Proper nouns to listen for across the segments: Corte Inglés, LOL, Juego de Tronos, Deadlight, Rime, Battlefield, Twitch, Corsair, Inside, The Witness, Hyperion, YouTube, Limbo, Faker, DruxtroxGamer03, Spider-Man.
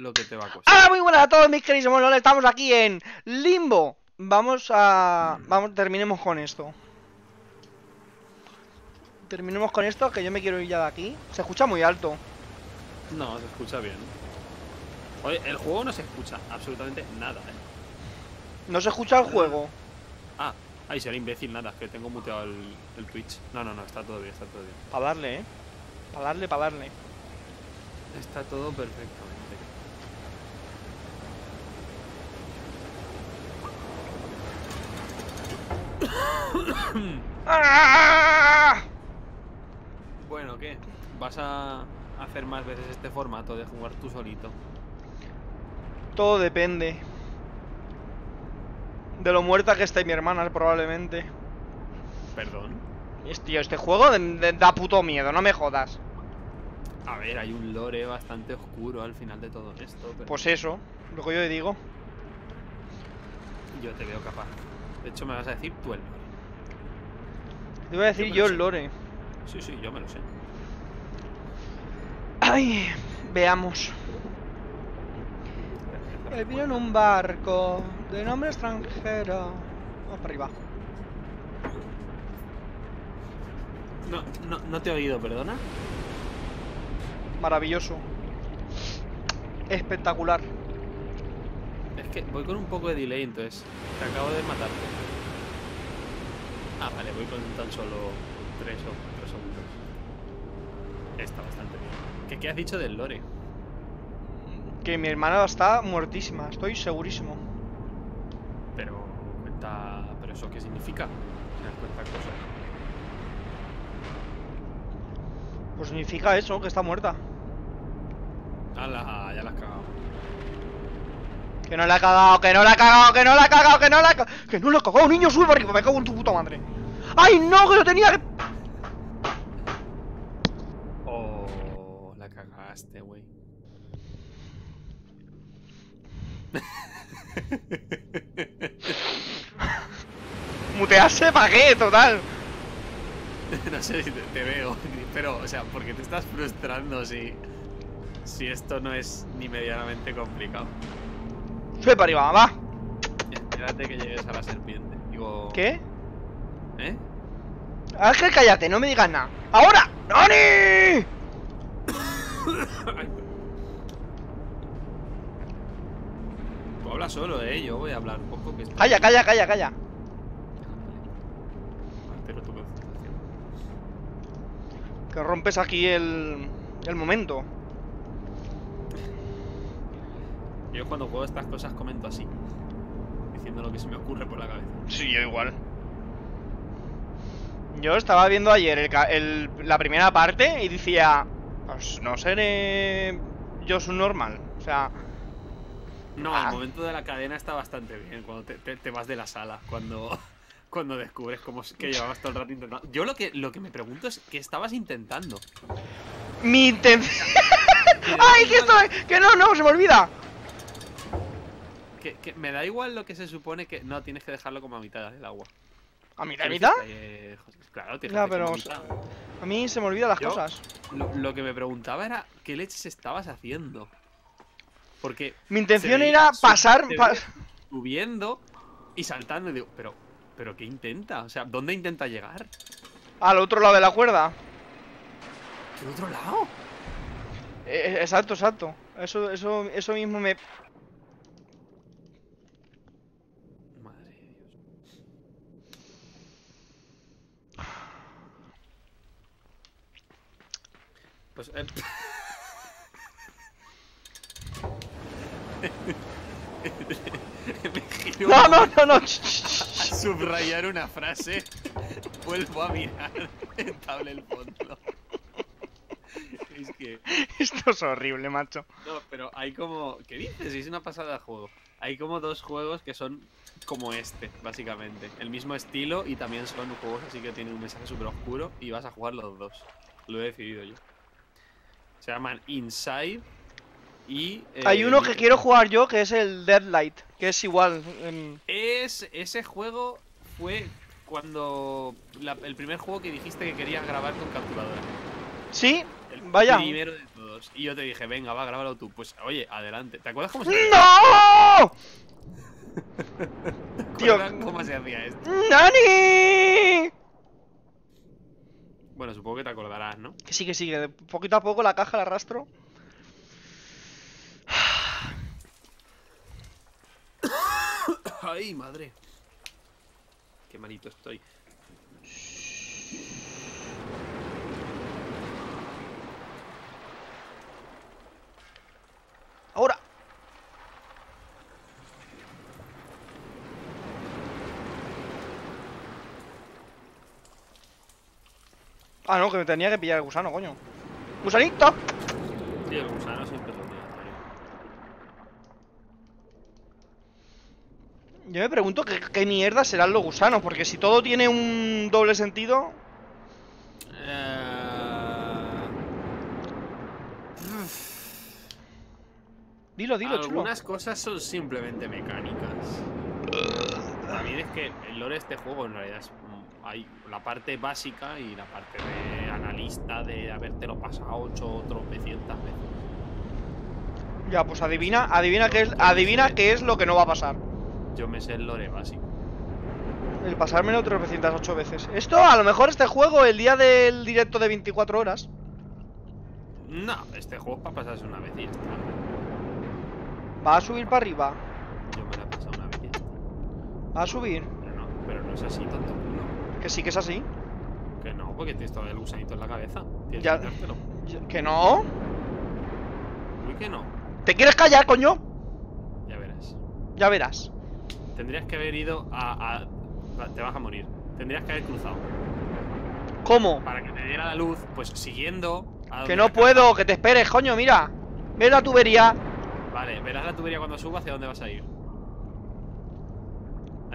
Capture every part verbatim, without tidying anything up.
lo que te va a costar. Hola, muy buenas a todos mis queridos LOL, estamos aquí en Limbo. Vamos a... Vamos, terminemos con esto. Terminemos con esto, que yo me quiero ir ya de aquí. Se escucha muy alto. No, se escucha bien. Oye, el juego no se escucha absolutamente nada, ¿eh? No se escucha el juego. Ah, ahí será imbécil, nada, que tengo muteado el, el Twitch. No, no, no, está todo bien, está todo bien. Para darle, ¿eh? Para darle, para darle. Está todo perfecto. Bueno, ¿qué? ¿Vas a hacer más veces este formato de jugar tú solito? Todo depende de lo muerta que esté mi hermana, probablemente. Perdón. Tío, este juego de, de, da puto miedo, no me jodas. A ver, hay un lore bastante oscuro al final de todo esto, pero... Pues eso, lo que yo te digo. Yo te veo capaz. De hecho, me vas a decir tú el lore. Te voy a decir yo el lore. Sí, sí, yo me lo sé. Ay, veamos. Me vino en un barco de nombre extranjero. Vamos para arriba. No, no, no te he oído, perdona. Maravilloso. Espectacular. Es que voy con un poco de delay, entonces te acabo de matarte. Ah, vale, voy con tan solo tres o cuatro segundos. Está bastante bien. ¿Qué, qué has dicho del lore? Que mi hermana está muertísima, estoy segurísimo. Pero... Está... ¿Pero eso qué significa? Pues significa eso, que está muerta. Ala, ya la has cagado. Que no la ha cagado, que no la ha cagado, que no la ha cagado, que no la ha cagado, que no la ha cagado, niño, sube arriba, me cago en tu puta madre. ¡Ay, no, que lo tenía que... Oh, la cagaste, güey. Mutearse para qué, total. No sé si te, te veo, pero, o sea, porque te estás frustrando si... Si esto no es ni medianamente complicado. Sube para arriba, va. Espérate que llegues a la serpiente. Digo... ¿Qué? ¿Eh? Ángel, cállate, no me digas nada. ¡Ahora! ¡Nani! Tú hablas solo, eh. Yo voy a hablar un poco que... Calla, bien. calla, calla, calla. Altero tu concentración. Que rompes aquí el... El momento. Yo cuando juego estas cosas comento así, diciendo lo que se me ocurre por la cabeza. Sí, yo igual. Yo estaba viendo ayer el, el, la primera parte y decía, pues no seré yo su normal, o sea... No, ah. El momento de la cadena está bastante bien, cuando te, te, te vas de la sala, cuando, cuando descubres cómo que llevabas todo el rato intentando... Yo lo que, lo que me pregunto es qué estabas intentando. Mi intención... ¡Ay, que esto! ¡Que no, no, se me olvida! Que, que me da igual lo que se supone que... No, tienes que dejarlo como a mitad del agua. ¿A mitad de mitad? Eh, claro, tienes no, que pero mitad. A mí se me olvidan las Yo, cosas. Lo, lo que me preguntaba era qué leches estabas haciendo. Porque... Mi intención era pasar... Pas subiendo y saltando. Y digo, pero, pero ¿qué intenta? O sea, ¿dónde intenta llegar? Al otro lado de la cuerda. ¿Qué otro lado? Eh, exacto, exacto. Eso, eso, eso mismo me... Pues, eh... Me giro no, no, no, no. A subrayar una frase. Vuelvo a mirar el tablet el fondo. Es que... Esto es horrible, macho. No, pero hay como... ¿Qué dices? Es una pasada de juego. Hay como dos juegos que son como este, básicamente. El mismo estilo y también son juegos así que tienen un mensaje súper oscuro. Y vas a jugar los dos. Lo he decidido yo. Se llaman Inside y... Eh, hay uno que quiero jugar yo, que es el Deadlight, que es igual. Eh... Es, ese juego fue cuando... La, el primer juego que dijiste que querías grabar con capturadora. ¿Sí? El vaya. Primero de todos. juntos. Y yo te dije, venga, va, grábalo tú. Pues, oye, adelante. ¿Te acuerdas cómo se hacía? ¡No! Tío, ¿cómo se hacía esto? ¡Nani! Bueno, supongo que te acordarás, ¿no? Que sí, que sí, que poquito a poco la caja la arrastro. ¡Ay, madre! Qué malito estoy. ¡Ahora! Ah, no, que me tenía que pillar el gusano, coño. ¡Gusanito! Sí, el gusano siempre lo tiene. Yo me pregunto qué, qué mierda serán los gusanos, porque si todo tiene un doble sentido... Uh... Dilo, dilo, Algunas chulo. Algunas cosas son simplemente mecánicas. También es que el lore de este juego en realidad es... Hay la parte básica y la parte de analista de habértelo pasado ocho tropecientas veces. Ya, pues adivina, adivina qué es, adivina qué es lo que no va a pasar. Yo me sé el lore básico. El pasármelo trescientas ocho veces. Esto, a lo mejor este juego, el día del directo de veinticuatro horas. No, este juego es para pasarse una vez y ya está. Va a subir para arriba. Yo me la he pasado una vez y ya está. Va a subir. Pero no, pero no es así, tonto. No. Que sí que es así. Que no, porque tienes todo el gusanito en la cabeza. Tienes ya. Que, que no. Uy, que no. ¿Te quieres callar, coño? Ya verás. Ya verás. Tendrías que haber ido a, a, a... Te vas a morir. Tendrías que haber cruzado. ¿Cómo? Para que te diera la luz, pues siguiendo... A que no puedo, casa. Que te esperes, coño, mira. Ve la tubería. Vale, verás la tubería cuando suba, ¿hacia dónde vas a ir?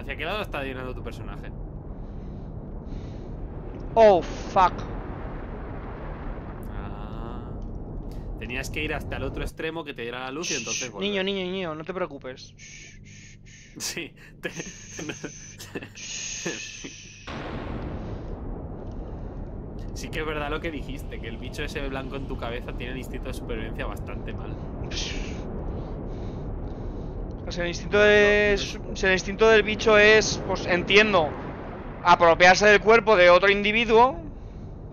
¿Hacia qué lado está llenando tu personaje? Oh, fuck. Ah, tenías que ir hasta el otro extremo que te diera la luz y entonces... Volver. Niño, niño, niño, no te preocupes. Sí, te... Sí que es verdad lo que dijiste, que el bicho ese blanco en tu cabeza tiene el instinto de supervivencia bastante mal. O sea, el instinto de... O sea, el instinto del bicho es, pues entiendo, apropiarse del cuerpo de otro individuo.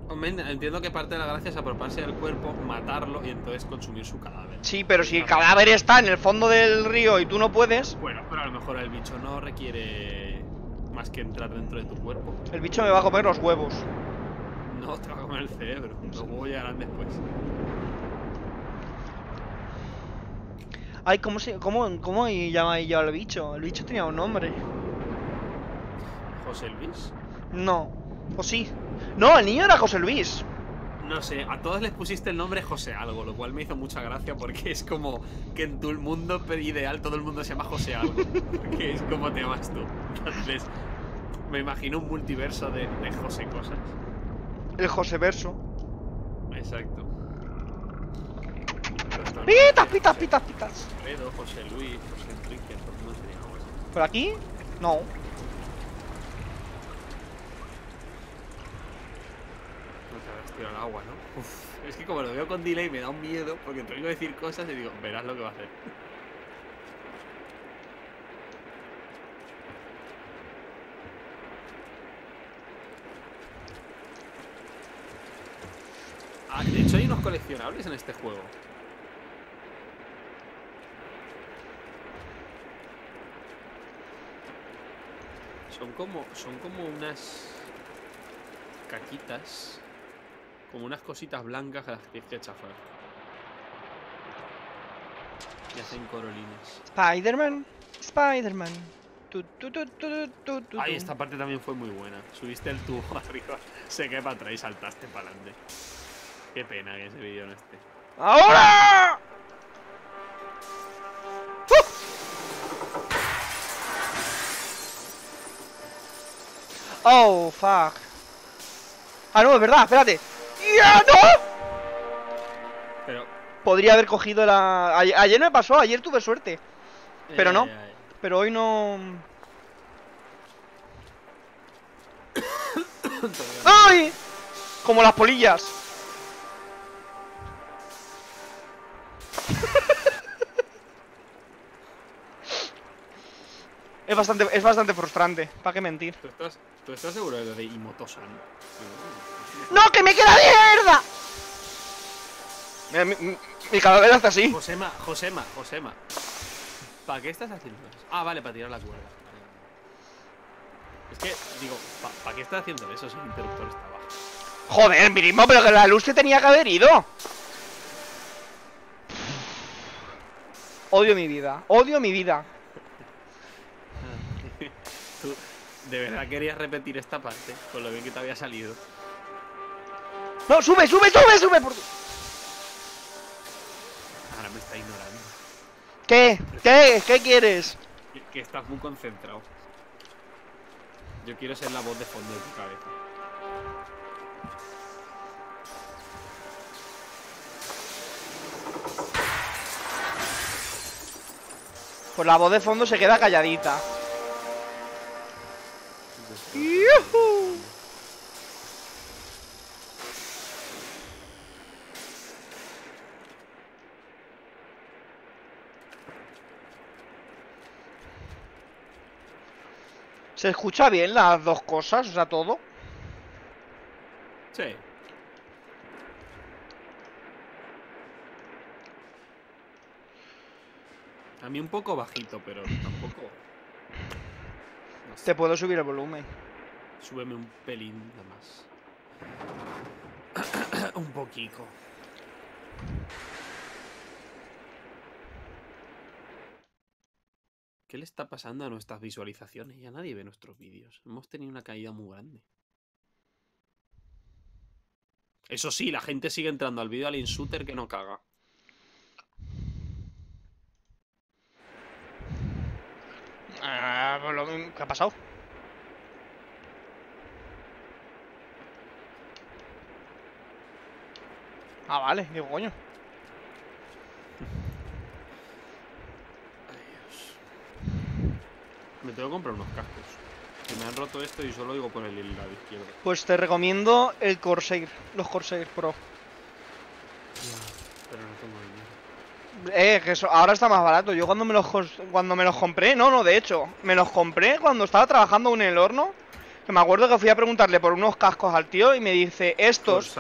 Hombre, entiendo que parte de la gracia es apropiarse del cuerpo, matarlo y entonces consumir su cadáver. Sí, pero si el cadáver está en el fondo del río y tú no puedes... Bueno, pero a lo mejor el bicho no requiere más que entrar dentro de tu cuerpo. El bicho me va a comer los huevos. No, te va a comer el cerebro. Los huevos llegarán después. Ay, ¿cómo se cómo, cómo llama yo al bicho? El bicho tenía un nombre. ¿José Luis? No. ¿O sí? No, el niño era José Luis. No sé, a todos les pusiste el nombre José algo, lo cual me hizo mucha gracia porque es como que en tu mundo ideal todo el mundo se llama José algo. Que es como te llamas tú. Entonces, me imagino un multiverso de, de José cosas. El Joséverso. Exacto. Pitas, pitas, pitas, pitas. José Luis, José Enrique, ¿cómo sería? ¿Por aquí? No. Tiro al agua, ¿no? Uf. Es que como lo veo con delay me da un miedo porque tengo que decir cosas y digo, verás lo que va a hacer. Ah, de hecho hay unos coleccionables en este juego. Son como, son como unas caquitas. Como unas cositas blancas a las que tienes que chafar. Y hacen corolines. Spider-Man, Spider-Man. Ay, esta parte también fue muy buena. Subiste el tubo arriba, se quedó para atrás y saltaste para adelante. Qué pena que ese vídeo no esté. ¡Ahora! Oh, fuck. Ah, no, es verdad, espérate. ¡Ya no! Pero... Podría haber cogido la... Ayer me pasó, ayer tuve suerte. Pero eh, no, eh, eh. pero hoy no... ¡Ay! Como las polillas. Es bastante, es bastante frustrante, ¿para qué mentir? ¿Tú estás, tú estás seguro de lo de Imoto-san? ¡No, que me queda mierda! Mira, mi, mi, mi calavera está así. Josema, Josema, Josema. ¿Para qué estás haciendo eso? Ah, vale, para tirar la cuerda. Es que, digo, ¿para pa qué estás haciendo eso si el interruptor está abajo? Joder, mismo, pero que la luz se tenía que haber ido. Odio mi vida, odio mi vida. Tú, de verdad querías repetir esta parte, con lo bien que te había salido. No, sube, sube, sube, sube por... Ahora me está ignorando. ¿Qué? ¿Qué? ¿Qué quieres? Que, que estás muy concentrado. Yo quiero ser la voz de fondo de tu cabeza. Pues la voz de fondo se queda calladita. ¡Yuhu! ¿Se escucha bien las dos cosas? O sea, todo. Sí. A mí un poco bajito, pero tampoco... No sé. Te puedo subir el volumen. Súbeme un pelín, nada más. Un poquito. ¿Qué le está pasando a nuestras visualizaciones? Ya nadie ve nuestros vídeos. Hemos tenido una caída muy grande. Eso sí, la gente sigue entrando al vídeo al insuter que no caga. ¿Qué ha pasado? Ah, vale, digo, coño. Me tengo que comprar unos cascos. Que me han roto esto y solo digo por el lado izquierdo. Pues te recomiendo el Corsair, los Corsair Pro. Ya, pero no tengo dinero. Eh, que eso, ahora está más barato. Yo cuando me los cuando me los compré, no, no, de hecho, me los compré cuando estaba trabajando aún en el horno. Que me acuerdo que fui a preguntarle por unos cascos al tío y me dice, estos,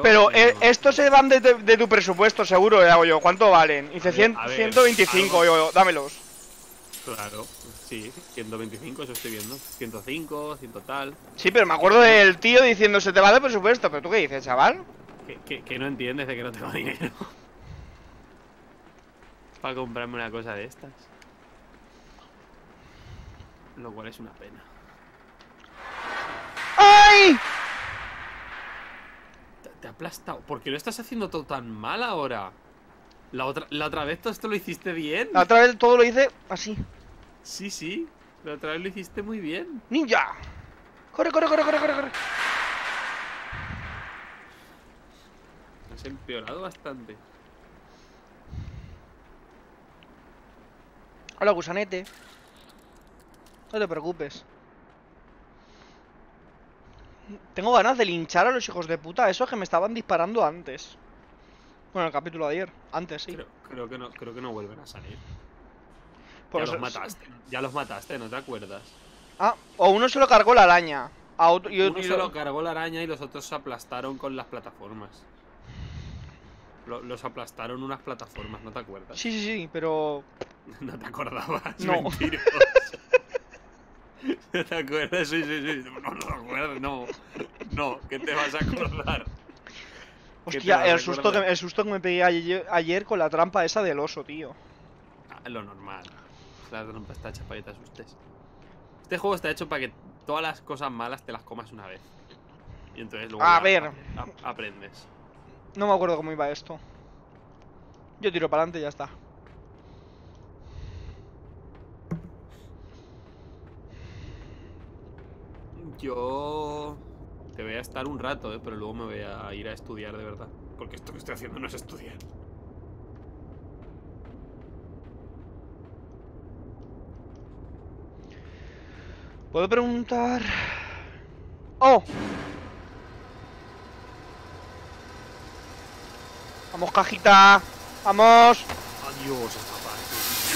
pero eh, estos se van de, de, de tu presupuesto, seguro, le hago yo, ¿cuánto valen? Y dice, cien, ciento veinticinco, yo, dámelos. Claro, sí, ciento veinticinco, eso estoy viendo. ciento cinco, cien tal. Sí, pero me acuerdo del tío diciendo, se te va de presupuesto, pero tú qué dices, chaval. Que, que, que no entiendes de que no tengo dinero. Para comprarme una cosa de estas. Lo cual es una pena. ¡Ay! Te, te ha aplastado. ¿Por qué lo estás haciendo todo tan mal ahora? La otra, la otra vez todo esto lo hiciste bien. La otra vez todo lo hice así. Sí, sí. La otra vez lo hiciste muy bien. ¡Ninja! ¡Corre, corre, corre, corre, corre! corre. Has empeorado bastante. Hola, gusanete. No te preocupes. Tengo ganas de linchar a los hijos de puta esos que me estaban disparando antes. Bueno, el capítulo de ayer. Antes, sí. Creo, creo, que, no, creo que no vuelven a salir. Por ya eso... los mataste. Ya los mataste, ¿no te acuerdas? Ah, o uno se lo cargó la araña. A otro, y uno y se lo... lo cargó la araña y los otros se aplastaron con las plataformas. Lo, los aplastaron unas plataformas, ¿no te acuerdas? Sí, sí, sí, pero... No te acordabas, no. Mentiroso. ¿No te acuerdas? Sí, sí, sí. No, no te acuerdas, no. No, ¿qué te vas a acordar? Hostia, el susto, que, el susto que me pegué ayer, ayer con la trampa esa del oso, tío. Ah, lo normal. La trampa está hecha para que te asustes. Este juego está hecho para que todas las cosas malas te las comas una vez. Y entonces luego a ver. A, aprendes. No me acuerdo cómo iba esto. Yo tiro para adelante y ya está. Yo... Te voy a estar un rato, ¿eh? Pero luego me voy a ir a estudiar de verdad. Porque esto que estoy haciendo no es estudiar. ¿Puedo preguntar? ¡Oh! ¡Vamos, cajita! ¡Vamos! ¡Adiós, esta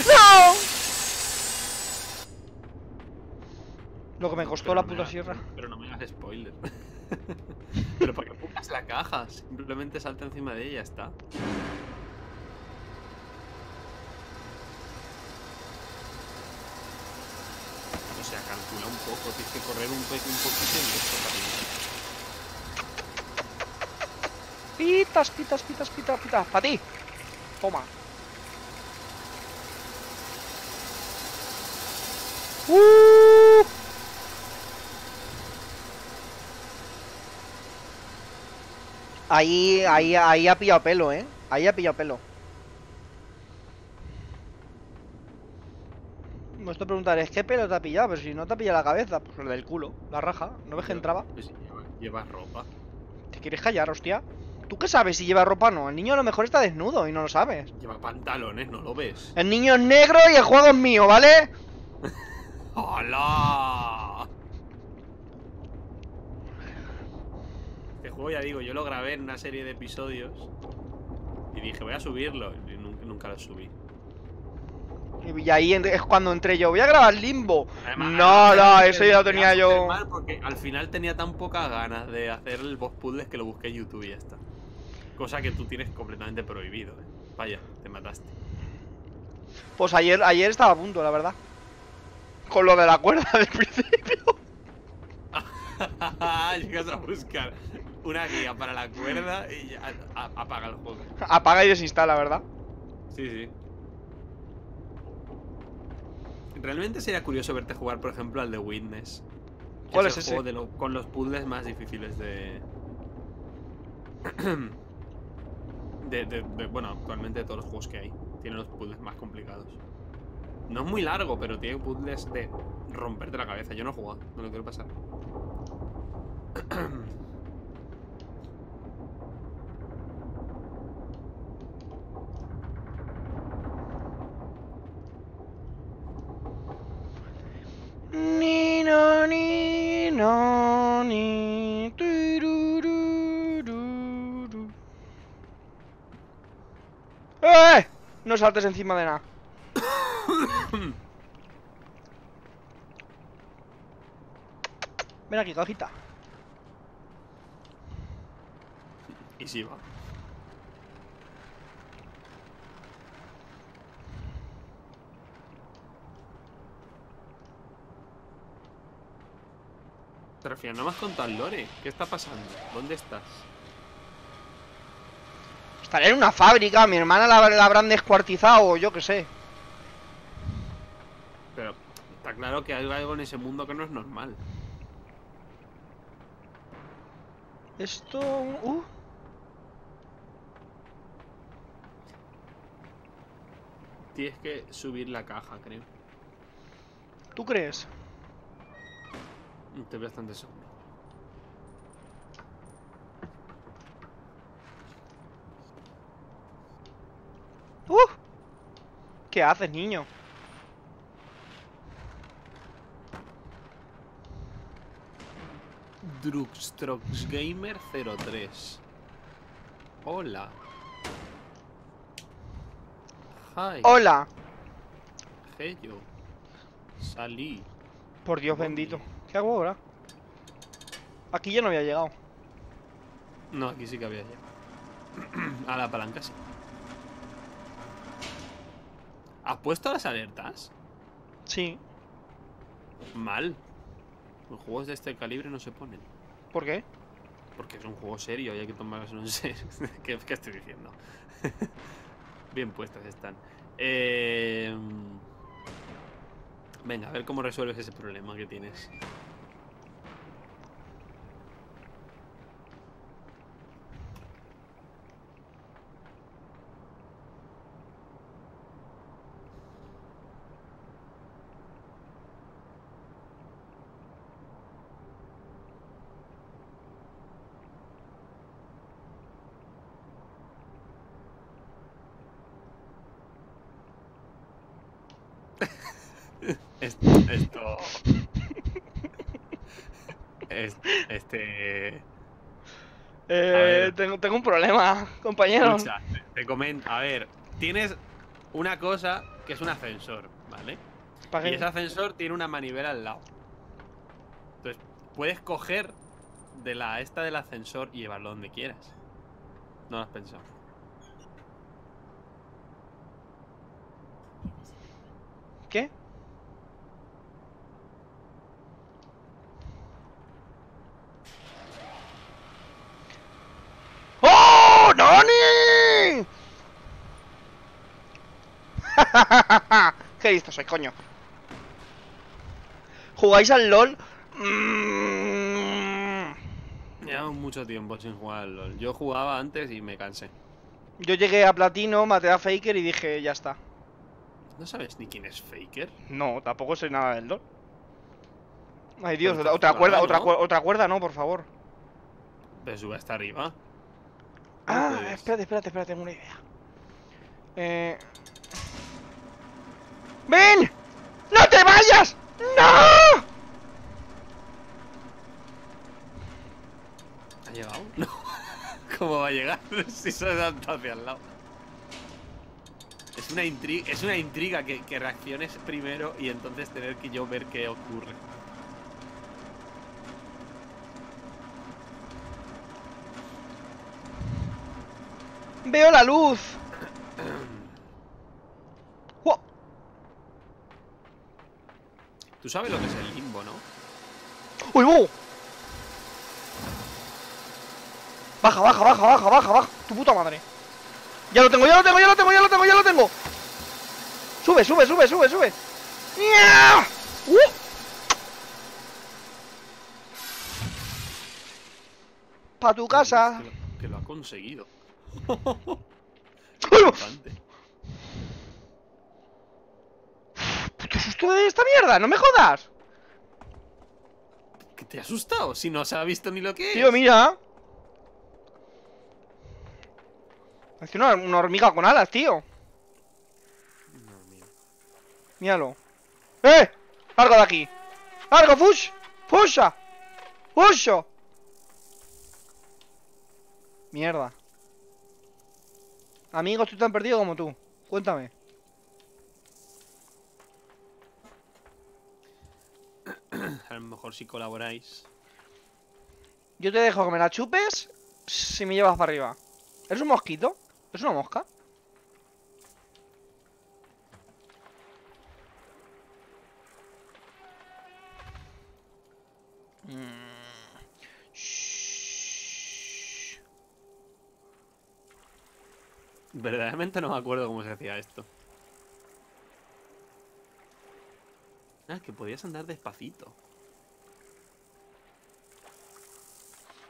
parte! ¡No! Lo que me costó pero la no puta hagas, sierra. Pero no me hagas spoiler. Pero para que pongas la caja, simplemente salta encima de ella y ya está. O sea, calcula un poco, tienes que correr un, pe un poquito y esto para ti. Pitas, pitas, pitas, pitas, pitas, para ti. Toma. ¡Uh! Ahí, ahí, ahí ha pillado pelo, ¿eh? Ahí ha pillado pelo. Me estoy preguntando, ¿es qué pelo te ha pillado? Pero si no te ha pillado la cabeza, pues el del culo, la raja. ¿No ves que entraba? Pues lleva, lleva ropa. ¿Te quieres callar, hostia? ¿Tú qué sabes si lleva ropa o no? El niño a lo mejor está desnudo y no lo sabes. Lleva pantalones, ¿no lo ves? El niño es negro y el juego es mío, ¿vale? ¡Hola! Este juego, ya digo, yo lo grabé en una serie de episodios y dije, voy a subirlo. Y nunca lo subí. Y ahí es cuando entré yo, voy a grabar Limbo. Además, no, no, eso ya lo tenía yo. Porque al final tenía tan pocas ganas de hacer el boss puzzles que lo busqué en YouTube y ya está. Cosa que tú tienes completamente prohibido, ¿eh? Vaya, te mataste. Pues ayer, ayer estaba a punto, la verdad. Con lo de la cuerda del principio. Llegas a buscar una guía para la cuerda y ya, a, a, apaga el juego. Apaga y desinstala, ¿verdad? Sí, sí. Realmente sería curioso verte jugar, por ejemplo, al The Witness. ¿Cuál es, es el ese? Juego de lo, con los puzzles más difíciles de... de, de, de... Bueno, actualmente de todos los juegos que hay. Tiene los puzzles más complicados. No es muy largo, pero tiene puzzles de romperte la cabeza. Yo no he jugado, no lo quiero pasar. Ni no ni no ni tururururu. ¡Eh! No saltes encima de nada. Ven aquí, cajita. Y si va. Trafía, no me has contado el lore. ¿Qué está pasando? ¿Dónde estás? Estaré en una fábrica. Mi hermana la, la habrán descuartizado o yo qué sé. Pero está claro que hay algo en ese mundo que no es normal. Esto... Uh. Tienes que subir la caja, creo. ¿Tú crees? Te veo bastante seguro. ¡Uh! ¿Qué haces, niño? DruxtroxGamer cero tres. Hola. Hi. Hola. Hello. Salí. Por Dios bendito. ¿Qué hago ahora? Aquí ya no había llegado. No, aquí sí que había llegado. A la palanca sí. ¿Has puesto las alertas? Sí. Mal. Los juegos de este calibre no se ponen. ¿Por qué? Porque es un juego serio y hay que tomarlos en serio. ¿Qué, qué estoy diciendo? Bien puestas están. Eh... Venga, a ver cómo resuelves ese problema que tienes. Esto... Esto... este... Eh, tengo, tengo un problema, compañero. Escucha, te, te comento. A ver, tienes una cosa que es un ascensor, ¿vale? Y ese ascensor tiene una manivela al lado. puedes coger de la esta del ascensor y llevarlo donde quieras. No lo has pensado. ¿Qué? ¡Oh, Nani! ¡Qué listo soy, coño! ¿Jugáis al LOL? Mm. Llevamos mucho tiempo sin jugar al LOL. Yo jugaba antes y me cansé. Yo llegué a platino, maté a Faker y dije, ya está. ¿No sabes ni quién es Faker? No, tampoco sé nada del LOL. Ay Dios, otra, otra cuerda, ¿no? otra, otra cuerda no, por favor. Pero sube hasta arriba. Ah, puedes... espérate, espérate, espérate, tengo una idea. Eh... ¡Ven! ¡No te vayas! ¡No! ¿Ha llegado? No. ¿Cómo va a llegar? Si se ha saltado hacia el lado. Es una intriga, es una intriga que, que reacciones primero y entonces tener que yo ver qué ocurre. ¡Veo la luz! ¡Wow! Tú sabes lo que es el limbo, ¿no? ¡Uy, wow! Baja, baja, baja, baja, baja, baja. Tu puta madre. ¡Ya lo tengo, ya lo tengo, ya lo tengo, ya lo tengo, ya lo tengo! ¡Sube, sube, sube, sube, sube! ¡Uh! ¡Pa tu casa! Que lo, que lo ha conseguido. ¡Qué susto de esta mierda! ¡No me jodas! ¿Qué te ha asustado? Si no se ha visto ni lo que es. Tío, mira. Es una, una hormiga con alas, tío. No, mira. Míralo. ¡Eh! ¡Largo de aquí! ¡Largo, fush! ¡Fusha! ¡Fusho! Mierda. Amigo, estoy tan perdido como tú. Cuéntame. A lo mejor si colaboráis. Yo te dejo que me la chupes si me llevas para arriba. ¿Eres un mosquito? ¿Es una mosca? Verdaderamente no me acuerdo cómo se hacía esto. Ah, que podías andar despacito.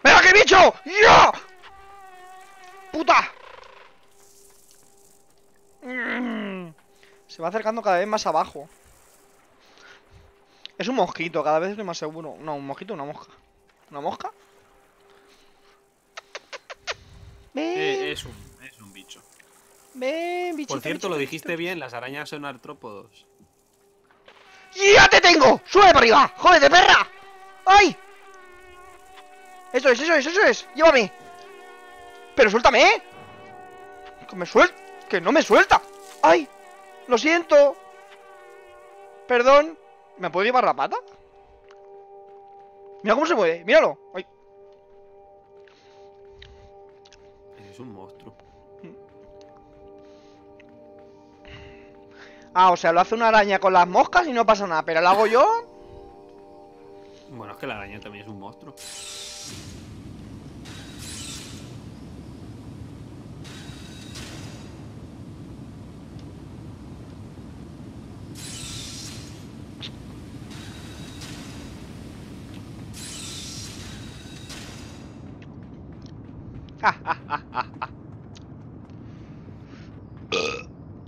¡Mira qué bicho! ¡Ya! ¡Puta! Se va acercando cada vez más abajo. Es un mosquito, cada vez estoy más seguro. No, un mosquito, una mosca. ¿Una mosca? Eh, es, un, es un bicho. Ven, bichito. Por cierto, bichito, lo dijiste bichito. Bien, las arañas son artrópodos. ¡Ya te tengo! ¡Sube para arriba! ¡Jódete, perra! ¡Ay! Eso es, eso es, eso es. Llévame. Pero suéltame, ¿eh? Que me suelta. Que no me suelta. ¡Ay! Lo siento. Perdón. ¿Me puedo llevar la pata? Mira cómo se mueve. Míralo. ¡Ay! Es un monstruo. Ah, o sea, lo hace una araña con las moscas y no pasa nada, pero lo hago yo. Bueno, es que la araña también es un monstruo.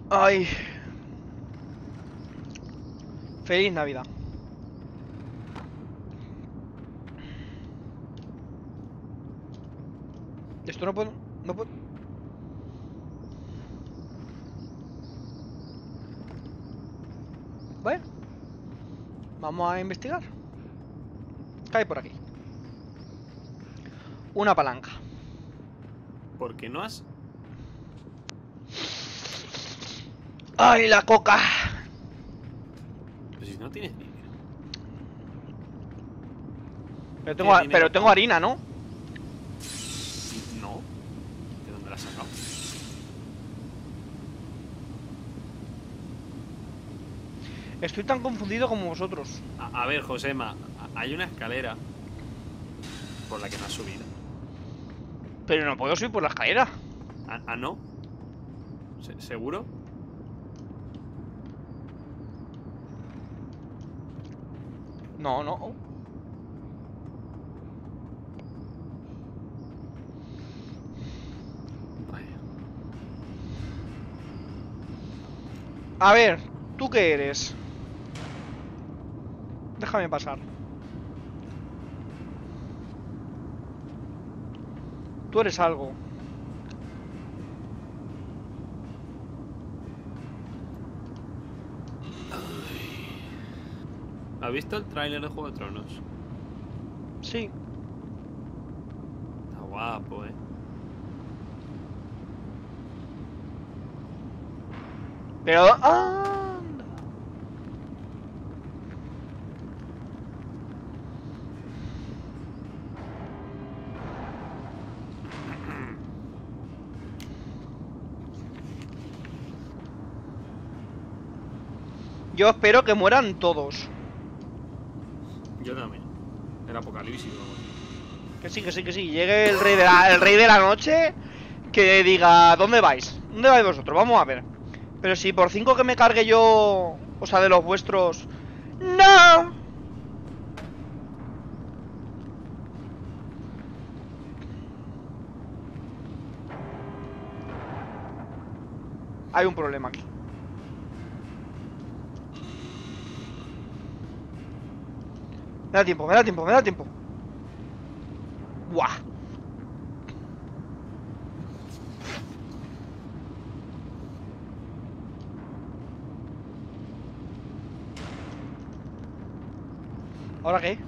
Ay. Feliz Navidad. Esto no puedo, no puedo. Bueno, vamos a investigar. ¿Qué hay por aquí? Una palanca. ¿Por qué no has? ¡Ay, la coca! Pues si no tienes dinero. Pero tengo, a, pero tengo harina, ¿no? No. ¿De dónde la has sacado? Estoy tan confundido como vosotros. A, a ver, Josema, hay una escalera por la que no has subido. Pero no puedo subir por la escalera. ¿Ah, ah no? ¿Se ¿Seguro? No, no. A ver, ¿tú qué eres? Déjame pasar. Tú eres algo. ¿Has visto el tráiler de Juego de Tronos? Sí. Está guapo, eh. Pero... ¡Ah! Yo espero que mueran todos. Yo también. El apocalipsis, ¿no? Que sí, que sí, que sí. Llegue el rey de la, el rey de la noche. Que diga, ¿dónde vais? ¿Dónde vais vosotros? Vamos a ver. Pero si por cinco que me cargue yo, o sea, de los vuestros. ¡No! Hay un problema aquí. Me da tiempo, me da tiempo, me da tiempo. ¡Guau! ¿Ahora qué?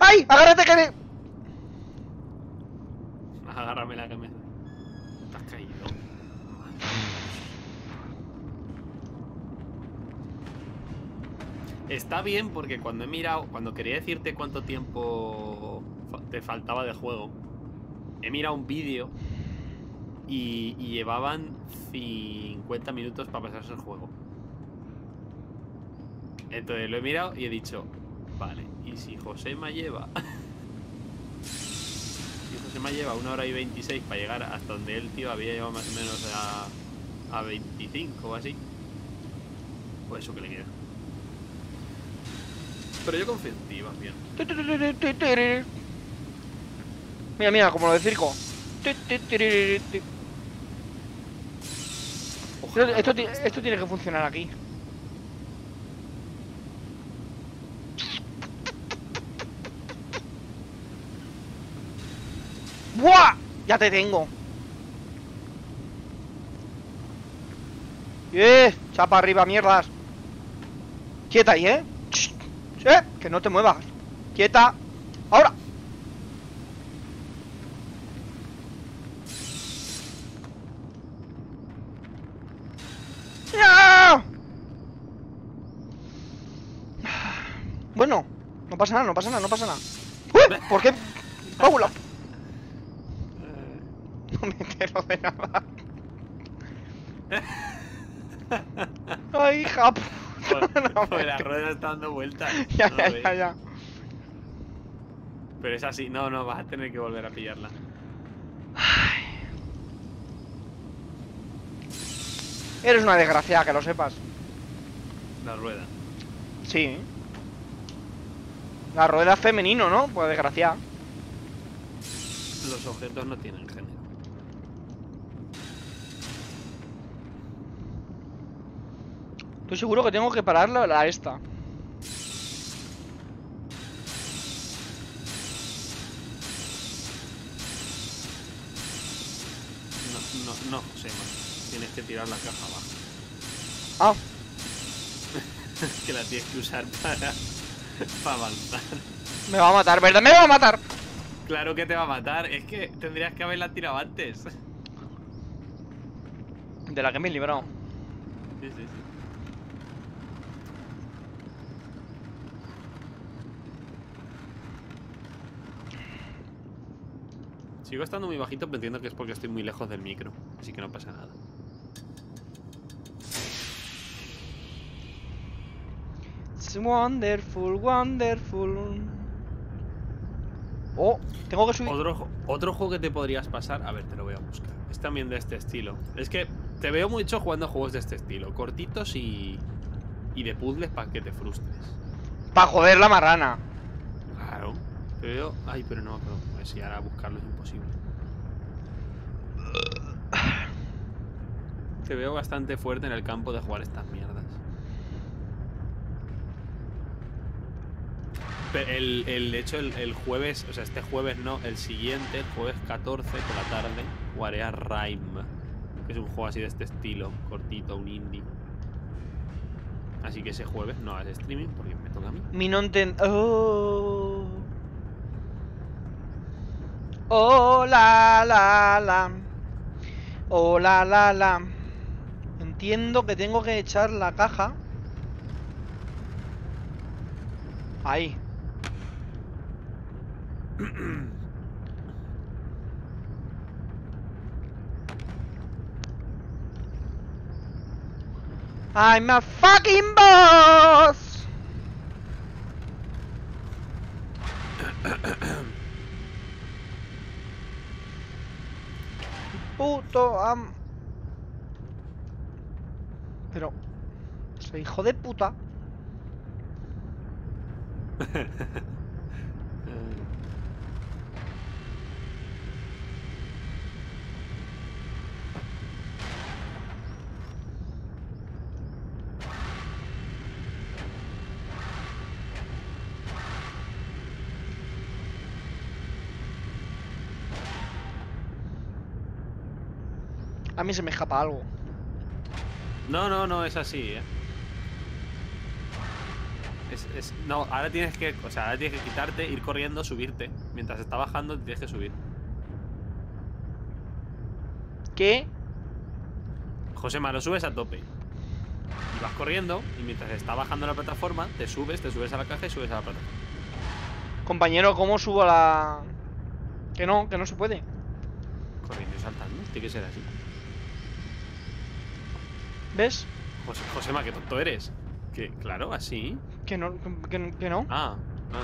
¡Ay! ¡Agárrate que me! Agárrame la que me... Te has caído. Está bien porque cuando he mirado, cuando quería decirte cuánto tiempo te faltaba de juego, he mirado un vídeo y, y llevaban cincuenta minutos para pasarse el juego. Entonces lo he mirado y he dicho, vale, y si Josema lleva... si Josema lleva una hora y veintiséis para llegar hasta donde el tío había llevado más o menos a, a veinticinco o así, pues eso que le queda. Pero yo confío en ti, vas bien. Mira, mira, como lo de circo. Esto, esto tiene que funcionar aquí. ¡Buah! Ya te tengo. ¡Eh! Chapa arriba, mierdas. Quieta ahí, ¿eh? ¡Eh! Que no te muevas. Quieta. Ahora. ¡No! Bueno, no pasa nada, no pasa nada, no pasa nada. ¡Uy! ¿Por qué? ¡Páula! No me entero de nada. ¡Ay, hija! No, no, la rueda está dando vueltas. Ya, no ya, ya, ya. Pero es así, no, no, vas a tener que volver a pillarla. Ay. Eres una desgraciada, que lo sepas. La rueda. Sí. La rueda es femenino, ¿no? Pues desgraciada. Los objetos no tienen género. Estoy seguro que tengo que pararla a la esta. No, no, no, José, tienes que tirar la caja abajo. Ah. Que la tienes que usar para, para avanzar. Me va a matar, ¿verdad? ¡Me va a matar! Claro que te va a matar, es que tendrías que haberla tirado antes. De la que me he librado. Sí, sí, sí. Si va estando muy bajito, pero entiendo que es porque estoy muy lejos del micro, así que no pasa nada. It's wonderful, wonderful. Oh, tengo que subir. Otro, otro juego que te podrías pasar. A ver, te lo voy a buscar. Es también de este estilo. Es que te veo mucho jugando a juegos de este estilo. Cortitos y, y de puzzles para que te frustres. Para joder la marrana. Claro. Te veo. Ay, pero no, pero pues, si ahora buscarlo es imposible. Te veo bastante fuerte en el campo de jugar estas mierdas. El, el, de hecho, el, el jueves, o sea, este jueves no, el siguiente, el jueves catorce por la tarde, jugaré a Rime, que es un juego así de este estilo, cortito, un indie. Así que ese jueves no hagas streaming porque me toca a mí. Mi no entiendo. Oh. Oh, la, la, la. Oh, la, la, la. Entiendo que tengo que echar la caja. Ahí. I'm a fucking boss. Puto am. Pero soy hijo de puta. A mí se me escapa algo. No, no, no, es así, eh. Es, es, no, ahora tienes que, o sea, ahora tienes que quitarte, ir corriendo, subirte. Mientras está bajando, tienes que subir. ¿Qué? Josema, lo subes a tope. Y vas corriendo, y mientras está bajando la plataforma, te subes, te subes a la caja y subes a la plataforma. Compañero, ¿cómo subo a la...? Que no, que no se puede. Corriendo y saltando, tiene que ser así. ¿Ves? José, Josema, qué tonto eres. Que, claro, así. Que no, que, que no. Ah, ah, no.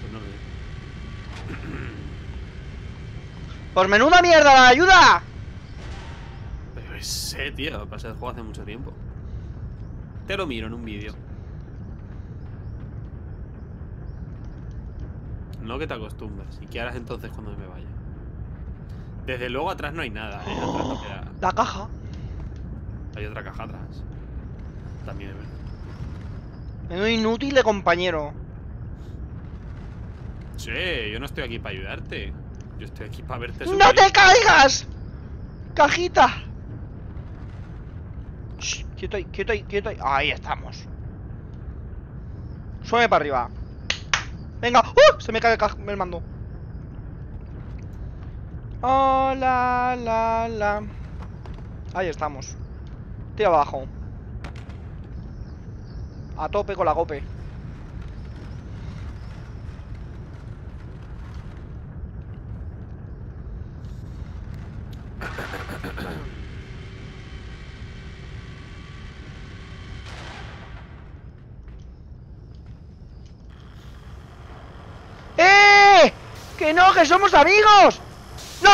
Pues no lo veo. ¡Por menuda mierda, la ayuda! Pero ese, tío, pasé el juego hace mucho tiempo. Te lo miro en un vídeo. No que te acostumbras. ¿Y qué harás entonces cuando me vaya? Desde luego atrás no hay nada, ¿eh? Atrás no queda... La caja. Hay otra caja atrás. También es verdad. Menudo inútil de compañero. Sí, yo no estoy aquí para ayudarte. Yo estoy aquí para verte subir. ¡No te caigas! ¡Cajita! Shh, quieto ahí, quieto ahí, quieto ahí. Ahí estamos. Sube para arriba. Venga, ¡uh! Se me cae el, el mando. Oh, la, la, la. Ahí estamos. Tira abajo. A tope con la gope. ¡Eh! ¡Que no, que somos amigos! ¡No!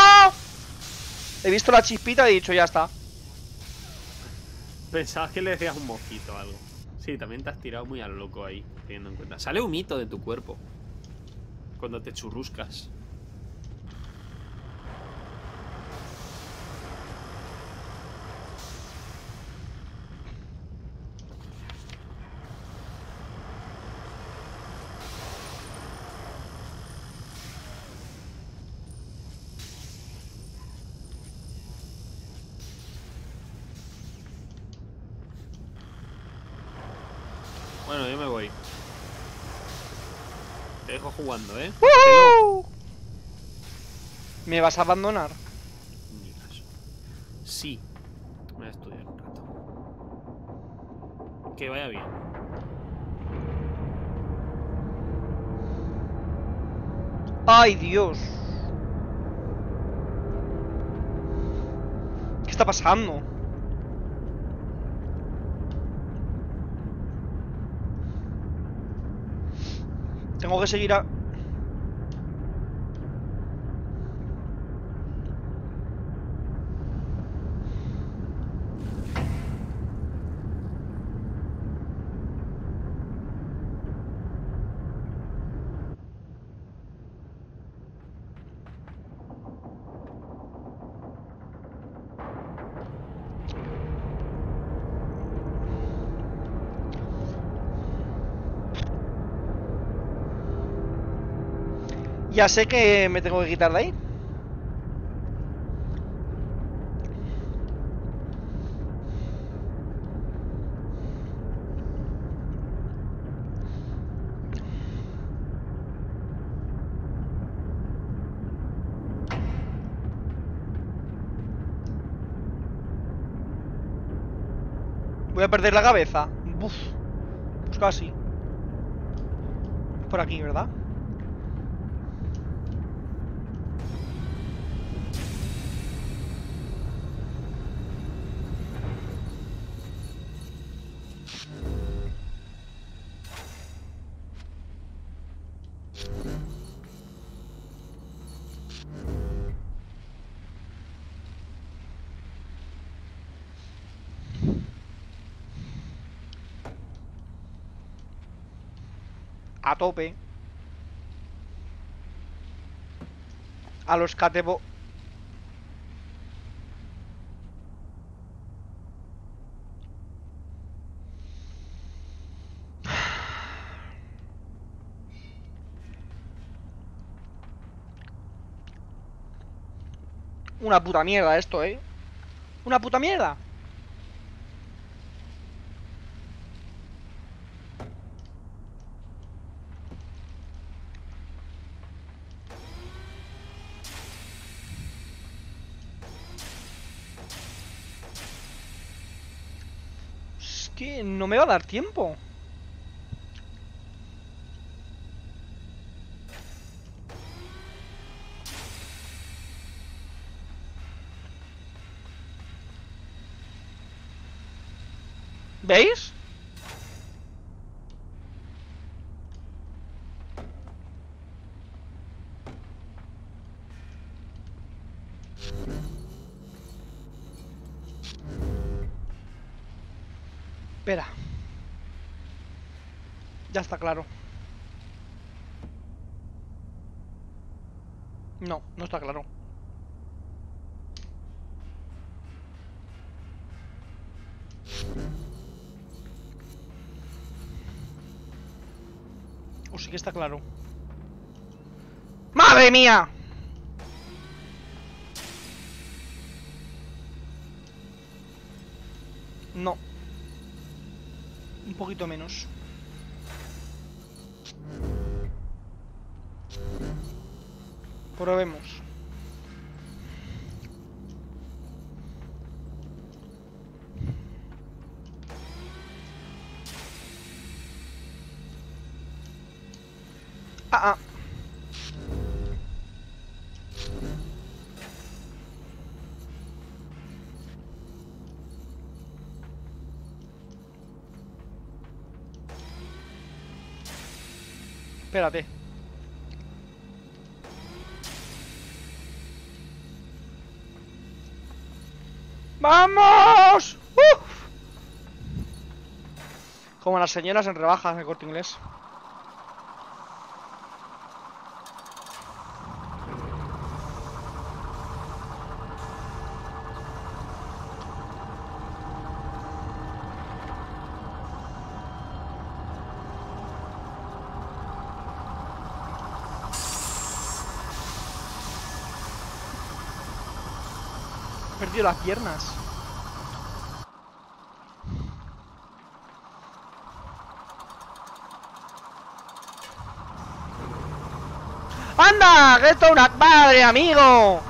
He visto la chispita y he dicho, ya está. Pensabas que le decías un mosquito o algo. Sí, también te has tirado muy a lo loco ahí, teniendo en cuenta. Sale un mito de tu cuerpo cuando te churruscas. Bueno, yo me voy. Te dejo jugando, ¿eh? ¡Woo! ¿Me vas a abandonar? Ni caso. Sí. Me voy a estudiar un rato. Que vaya bien. ¡Ay, Dios! ¿Qué está pasando? Tengo que seguir a... Ya sé que me tengo que quitar de ahí. Voy a perder la cabeza. Uf, pues casi. Por aquí, ¿verdad? A tope. A los catebo. Una puta mierda esto, eh. Una puta mierda. No me va a dar tiempo. ¿Veis? Espera. Ya está claro. No, no está claro. O sí que está claro. ¡Madre mía! No. Un poquito menos. Probemos. Ah, ah. Espérate. ¡Vamos! ¡Uf! Como las señoras en rebajas de Corte Inglés. Las piernas. ¡Anda! ¡Que esto es una madre, amigo!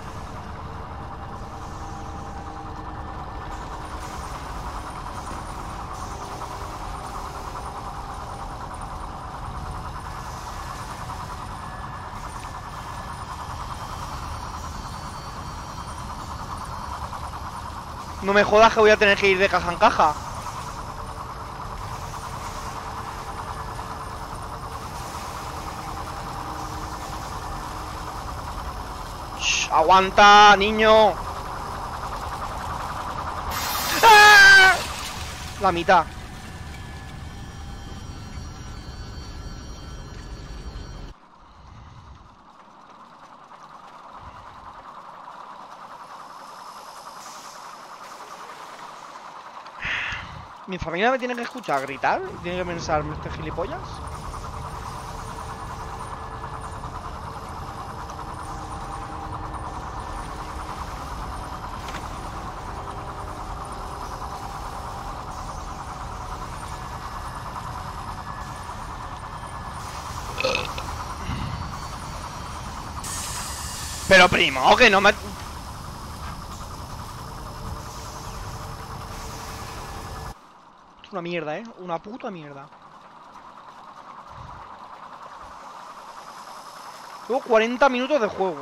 No me jodas que voy a tener que ir de caja en caja. Shh, aguanta, niño. ¡Ah! La mitad. Mi familia me tiene que escuchar gritar, tiene que pensar, ¿me este gilipollas? Pero primo, que no me... Una mierda, ¿eh? Una puta mierda. Tengo cuarenta minutos de juego.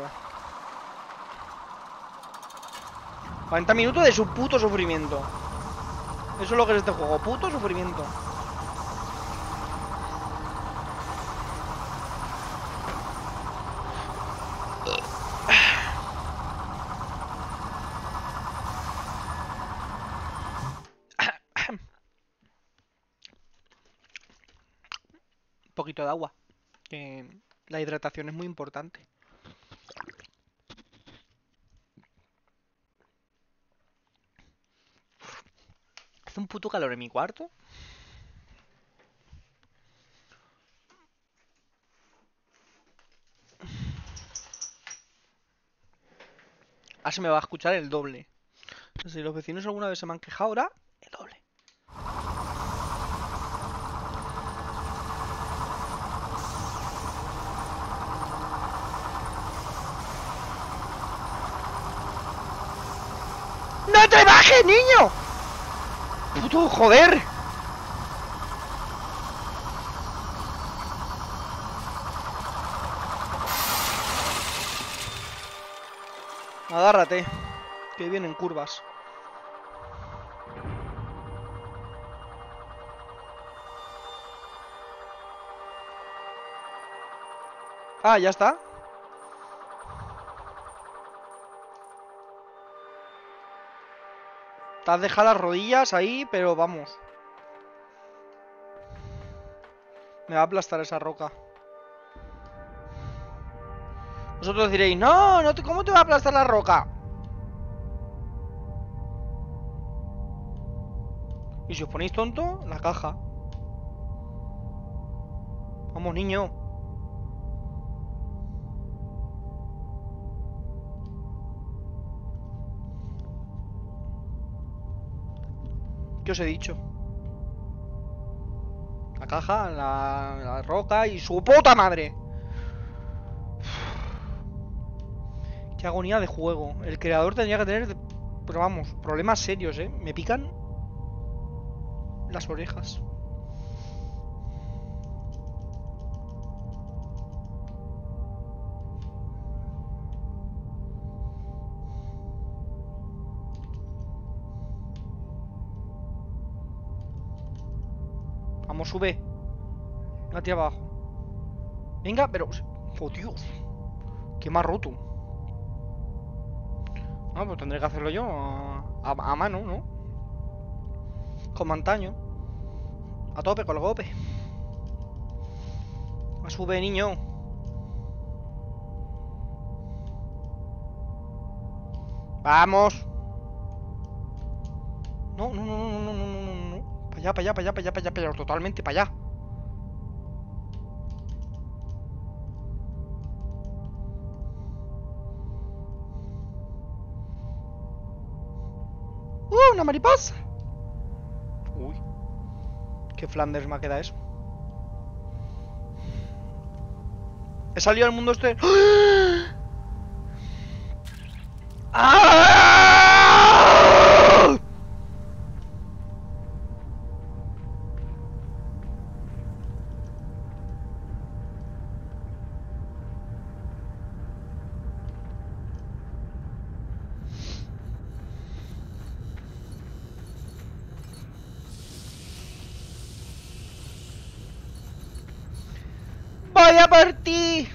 cuarenta minutos de su puto sufrimiento. Eso es lo que es este juego, puto sufrimiento. De agua, que la hidratación es muy importante. Hace un puto calor en mi cuarto. Ah, se me va a escuchar el doble. Si los vecinos alguna vez se me han quejado, ahora el doble. ¡No te bajes, niño! ¡Puto joder! Agárrate, que vienen curvas. Ah, ya está. Te has dejado las rodillas ahí, pero vamos. Me va a aplastar esa roca. Vosotros diréis, no, no te, ¿cómo te va a aplastar la roca? Y si os ponéis tonto, la caja. Vamos, niño. ¿Qué os he dicho? La caja, la, la roca y su puta madre. Uf. Qué agonía de juego. El creador tendría que tener, pero vamos, problemas serios, ¿eh? Me pican las orejas. Vamos, sube. Hacia abajo. Venga, pero... ¡Oh, Dios! ¡Qué más roto! No, pues tendré que hacerlo yo a, a, a mano, ¿no? Como antaño. A tope, con el golpe. Sube, niño. ¡Vamos! No, no, no, no, no, no, no. Ya, para allá, para allá, para allá, para allá, para allá, totalmente para allá. ¡Uh, una mariposa! Uy, qué Flanders me ha quedado eso. He salido al mundo este. ¡Ah! voy a por ti.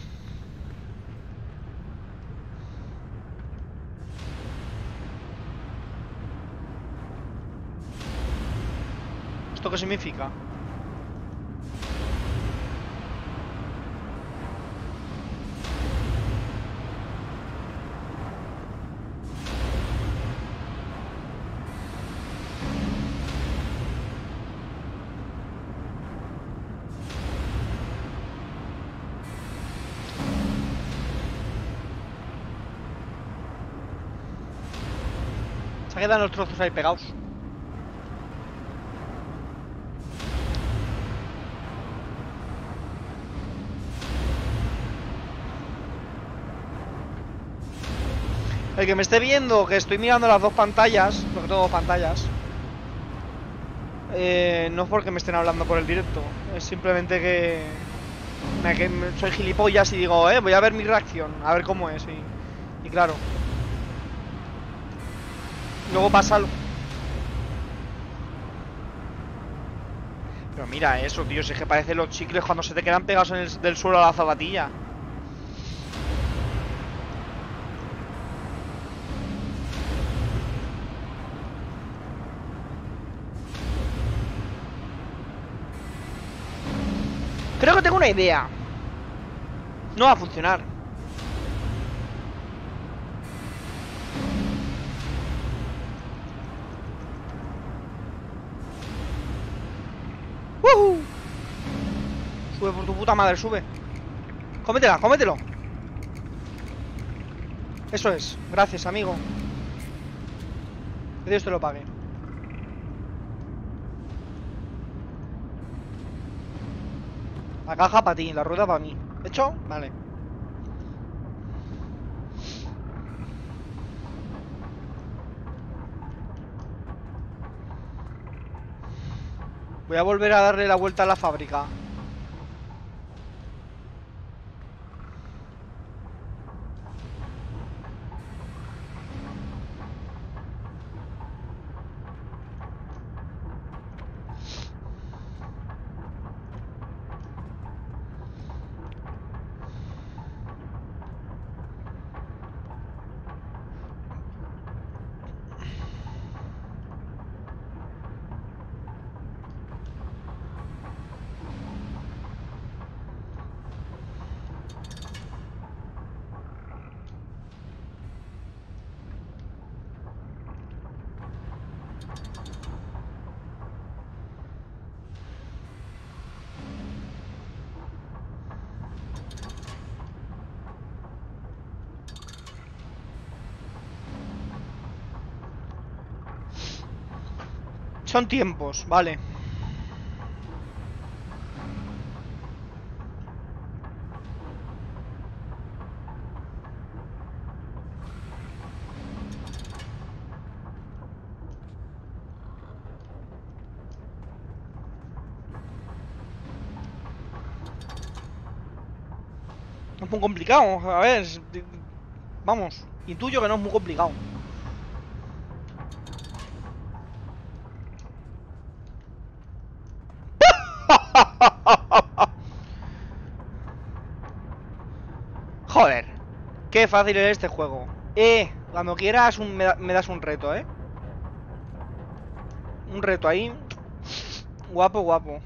¿Esto qué significa? Se quedan los trozos ahí pegados. El que me esté viendo, que estoy mirando las dos pantallas, porque tengo dos pantallas, eh, no es porque me estén hablando por el directo, es simplemente que, me, que me, soy gilipollas y digo, eh, voy a ver mi reacción, a ver cómo es, y, y claro. Luego pásalo. Pero mira eso, tío, si es que parecen los chicles cuando se te quedan pegados en el, del suelo a la zapatilla. Creo que tengo una idea. No va a funcionar. ¡Woohoo! Sube por tu puta madre, sube. Cómetela, cómetelo. Eso es, gracias, amigo. Que Dios te lo pague. La caja para ti, la rueda para mí. ¿Hecho? Vale. Voy a volver a darle la vuelta a la fábrica. Son tiempos, vale. No es muy complicado, a ver, vamos, intuyo que no es muy complicado. Qué fácil es este juego. Eh, cuando quieras un, me, da, me das un reto, eh. Un reto ahí. Guapo, guapo.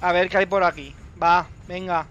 A ver qué hay por aquí. Va, venga.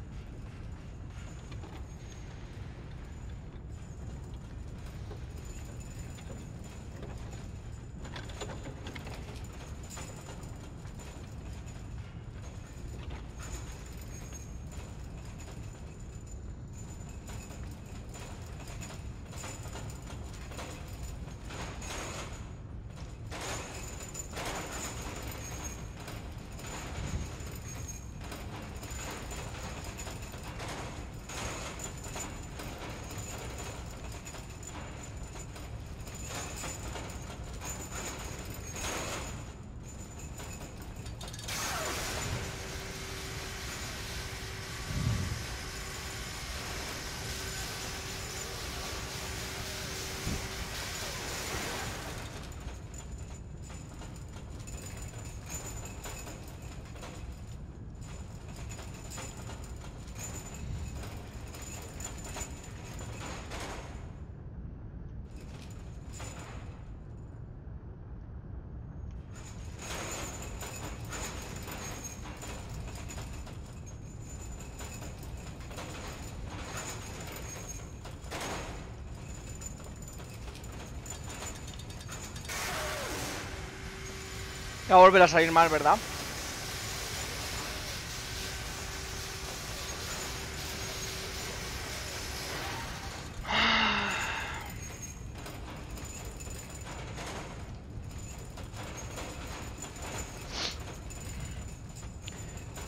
Va a volver a salir mal, ¿verdad?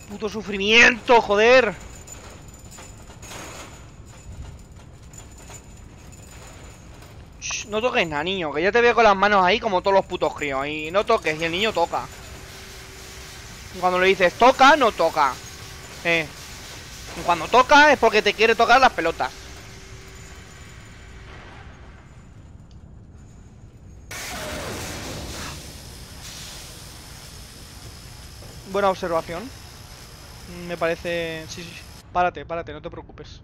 Puto sufrimiento, joder. No toques nada, niño, que ya te veo con las manos ahí como todos los putos críos. Y no toques, y el niño toca. Cuando le dices toca, no toca. Eh. Cuando toca es porque te quiere tocar las pelotas. Buena observación. Me parece... Sí, sí, sí. Párate, párate, no te preocupes.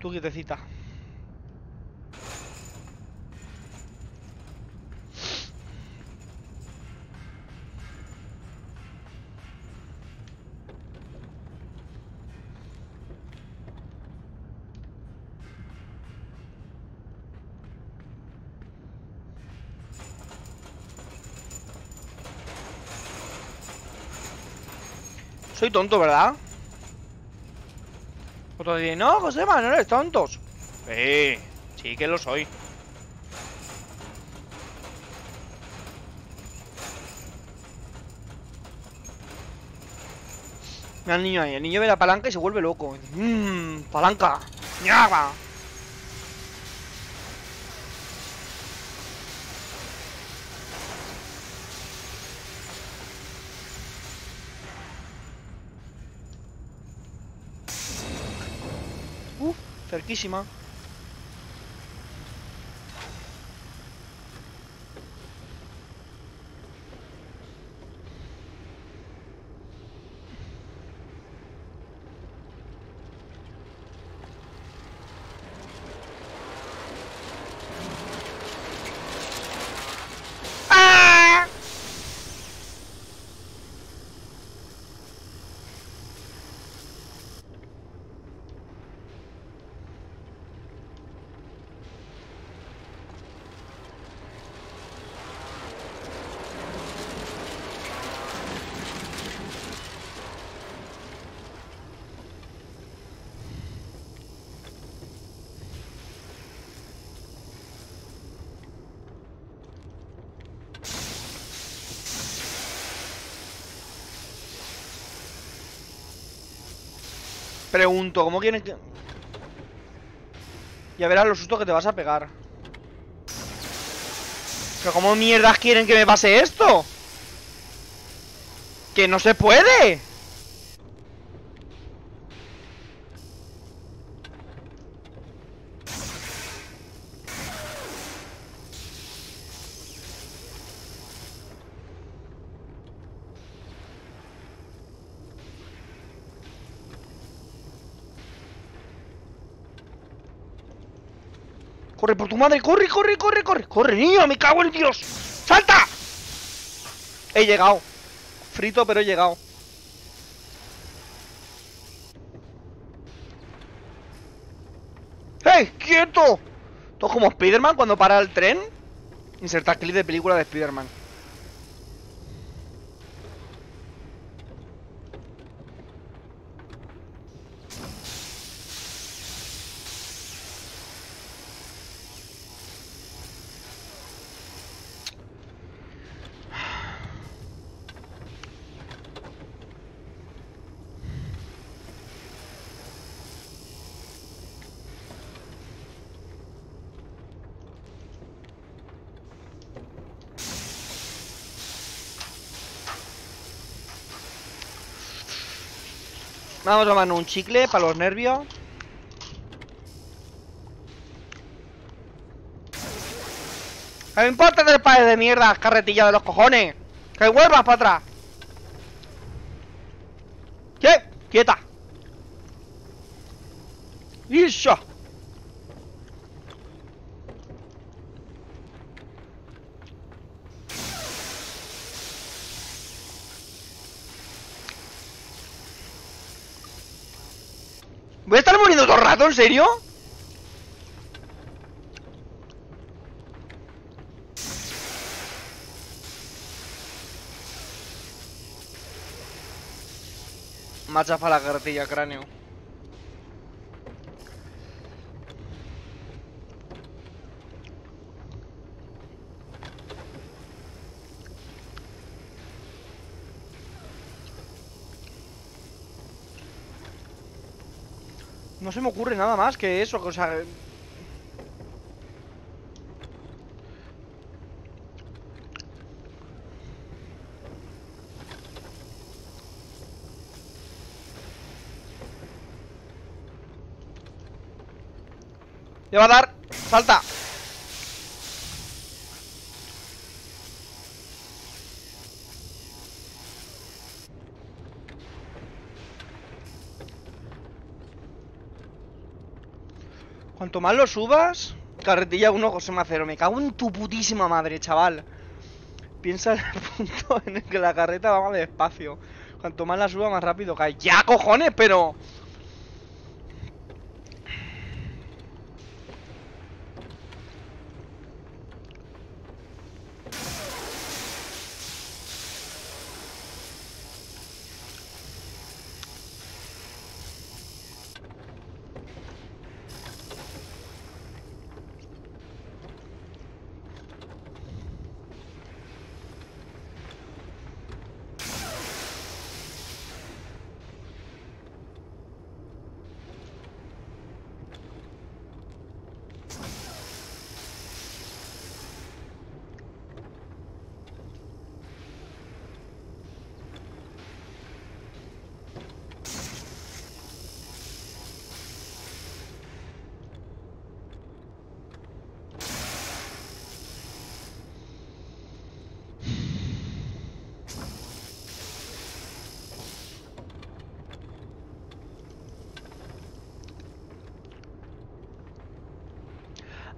Tú quietecita. Soy tonto, ¿verdad? Otro dice, no, Josema, no eres tontos. Eh, sí que lo soy. Mira el niño ahí, el niño ve la palanca y se vuelve loco. Mmm, palanca. ¡Ñaga! Cerquísima. ¡Ah! Pregunto, ¿cómo quieren que...? Ya verás los sustos que te vas a pegar. ¿Pero cómo mierdas quieren que me pase esto? ¡Que no se puede! Corre por tu madre, corre, corre, corre, corre. Corre, niño, me cago en Dios. ¡Salta! He llegado. Frito, pero he llegado. ¡Hey, quieto! Todo como Spider-Man cuando para el tren. Insertar clip de película de Spider-Man. Vamos a tomar un chicle para los nervios. ¡Que me importa tres pares de mierda, carretilla de los cojones! ¡Que vuelvas para atrás! ¡Qué! ¡Quieta! ¡Isha! ¿Voy a estar muriendo todo el rato? ¿En serio? Me ha chafado la carretilla, cráneo. No se me ocurre nada más que eso, o sea... Le va a dar, salta. Cuanto más lo subas, carretilla uno, José Macero. Me cago en tu putísima madre, chaval. Piensa en el punto en el que la carreta va más despacio. Cuanto más la suba, más rápido cae. Ya, cojones, pero...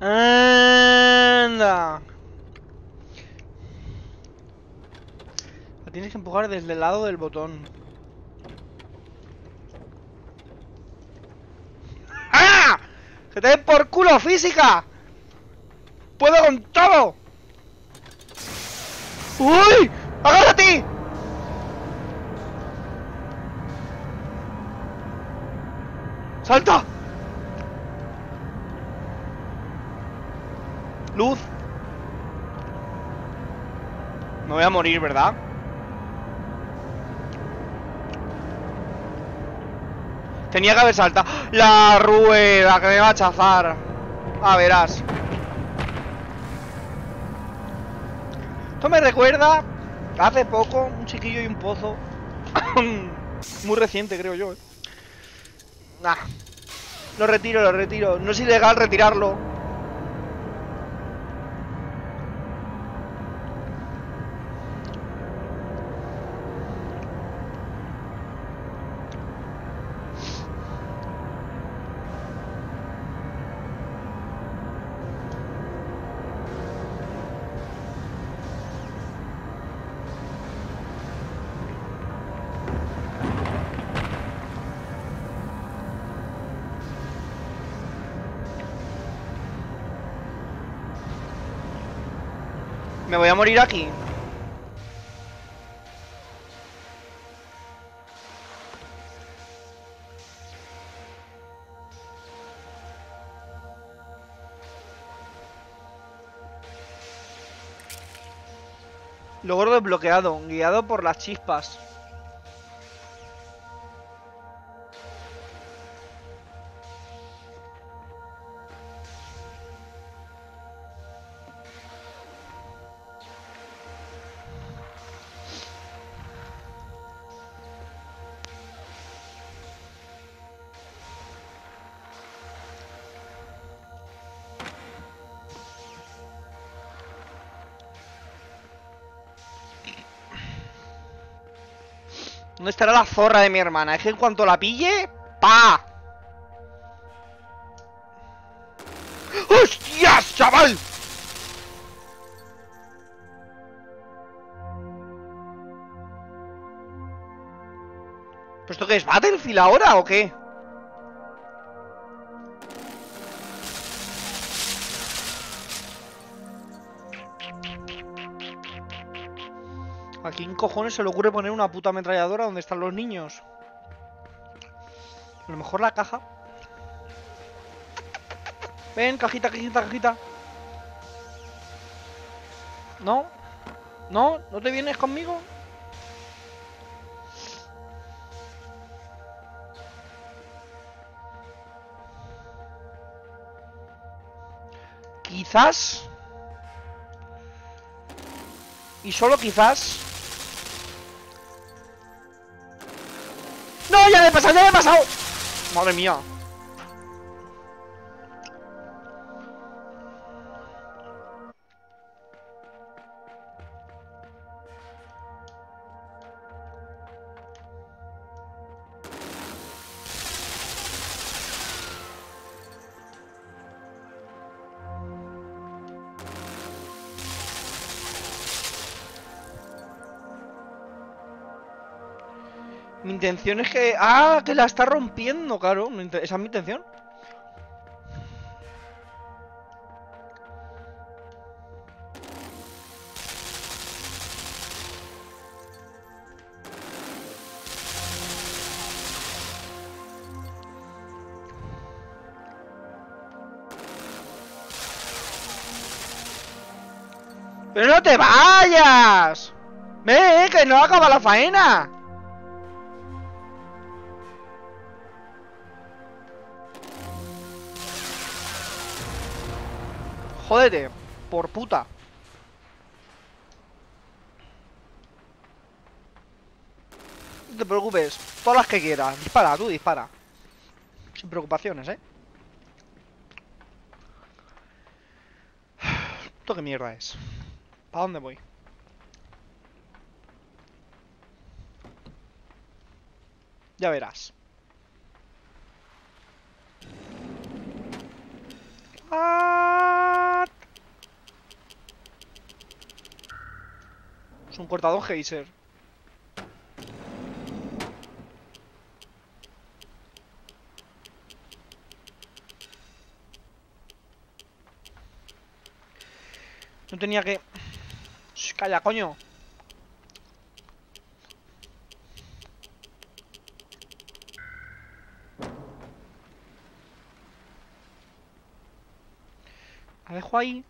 Anda. La tienes que empujar desde el lado del botón. ¡Ah! ¡Que te den por culo, física! ¡Puedo con todo! ¡Uy! ¡Agárrate! ¡Salta! Luz. Me voy a morir, ¿verdad? Tenía que haber saltado. La rueda que me va a chafar. Ah, verás. Esto me recuerda hace poco un chiquillo y un pozo. Muy reciente, creo yo, ¿eh? Nah. Lo retiro, lo retiro. No es ilegal retirarlo. Voy a morir aquí. Logro desbloqueado, guiado por las chispas. ¿Dónde estará la zorra de mi hermana? Es que en cuanto la pille... ¡Pa! ¡Hostias, chaval! ¿Pero esto qué es? ¿Battlefield ahora o qué? ¿A quién cojones se le ocurre poner una puta ametralladora donde están los niños? A lo mejor la caja. Ven, cajita, cajita, cajita. ¿No? ¿No? ¿No te vienes conmigo? Quizás. Y solo quizás. ¡No! ¡Ya le he pasado! ¡Ya le he pasado! ¡Madre mía! Mi intención es que... ¡Ah! Que la está rompiendo, claro. Esa es mi intención. ¡Pero no te vayas! ¡Ve, eh, que no acaba la faena! Jódete, por puta. No te preocupes, todas las que quieras. Dispara, tú dispara. Sin preocupaciones, ¿eh? ¿Esto qué mierda es? ¿Para dónde voy? Ya verás. ¡Ah! Un cortador geyser. No tenía que... Shh, calla, coño. La dejo ahí.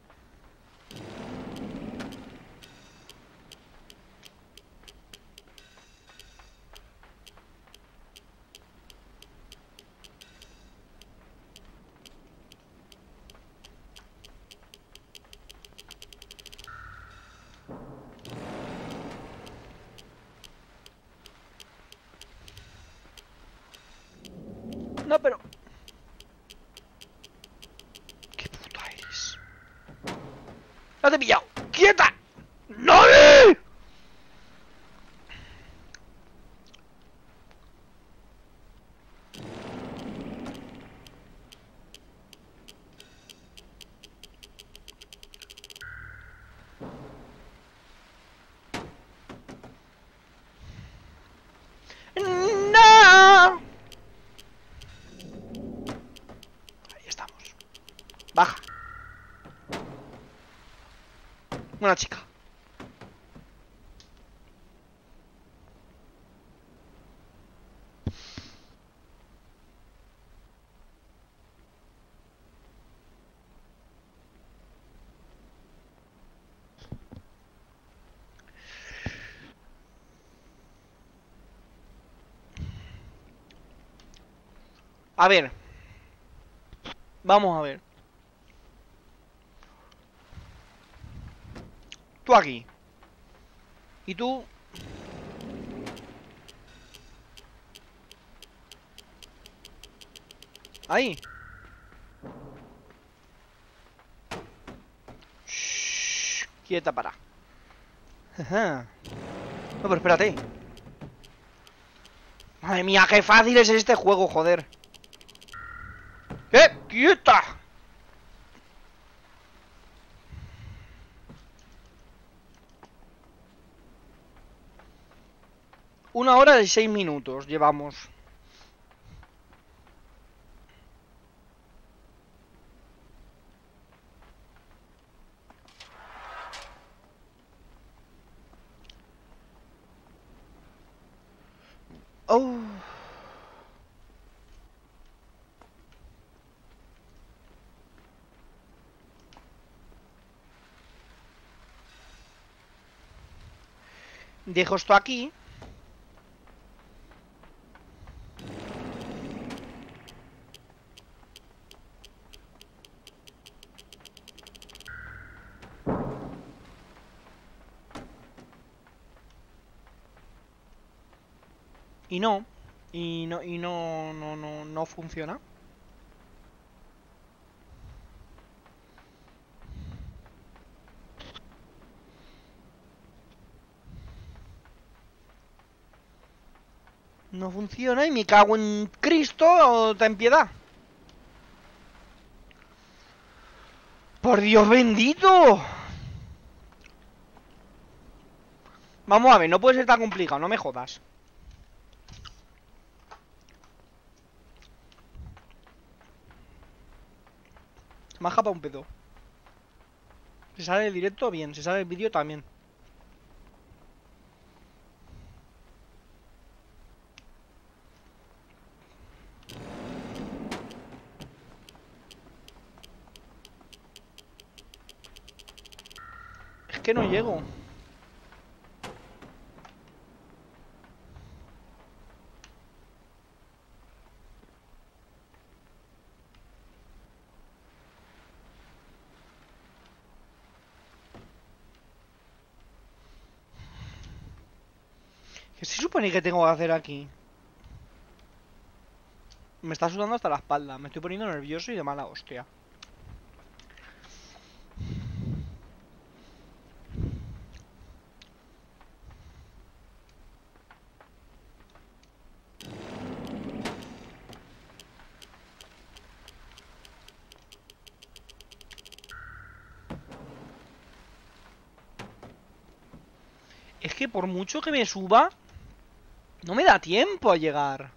No, pero... ¿Qué puta eres? ¡No te he pillado! ¡Quieta! ¡No! Baja. Una chica. A ver. Vamos a ver. Tú aquí. Y tú... Ahí. Shh, quieta, para. Ajá. No, pero espérate. Madre mía, qué fácil es este juego, joder. ¡Eh! ¡Quieta! Una hora y seis minutos llevamos. Oh. Dejo esto aquí. Y no, y no, y no, no, no, no funciona. No funciona y me cago en Cristo, ten piedad. ¡Por Dios bendito! Vamos a ver, no puede ser tan complicado, no me jodas. Me ha escapado un pedo. Se sale el directo bien, se sale el vídeo también. Es que no llego. ¿Y qué tengo que hacer aquí? Me está sudando hasta la espalda. Me estoy poniendo nervioso y de mala hostia. Es que por mucho que me suba, no me da tiempo a llegar.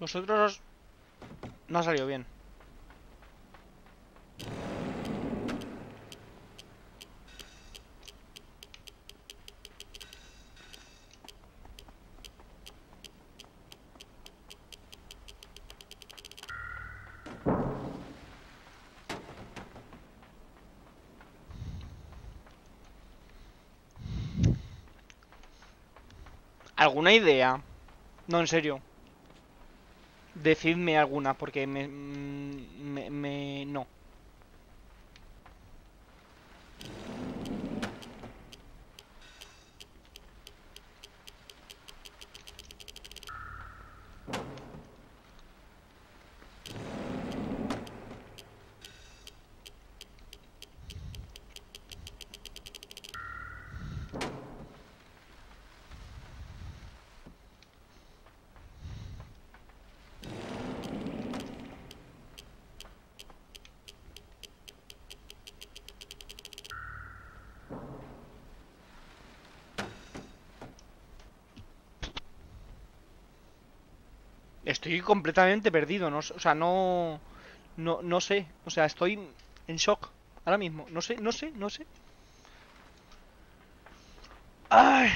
Vosotros... No ha salido bien. ¿Alguna idea? No, en serio. Decidme alguna, porque me... me... me no. Estoy completamente perdido, no, o sea, no, no, no sé, o sea, estoy en shock ahora mismo, no sé, no sé, no sé. Ay.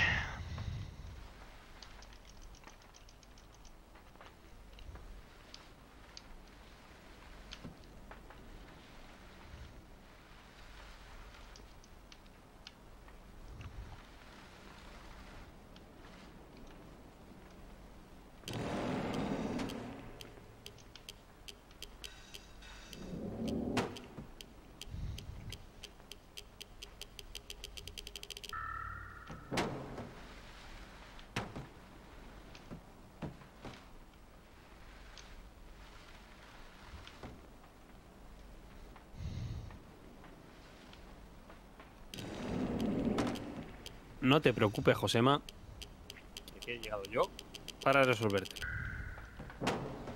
No te preocupes, Josema, que he llegado yo para resolverte.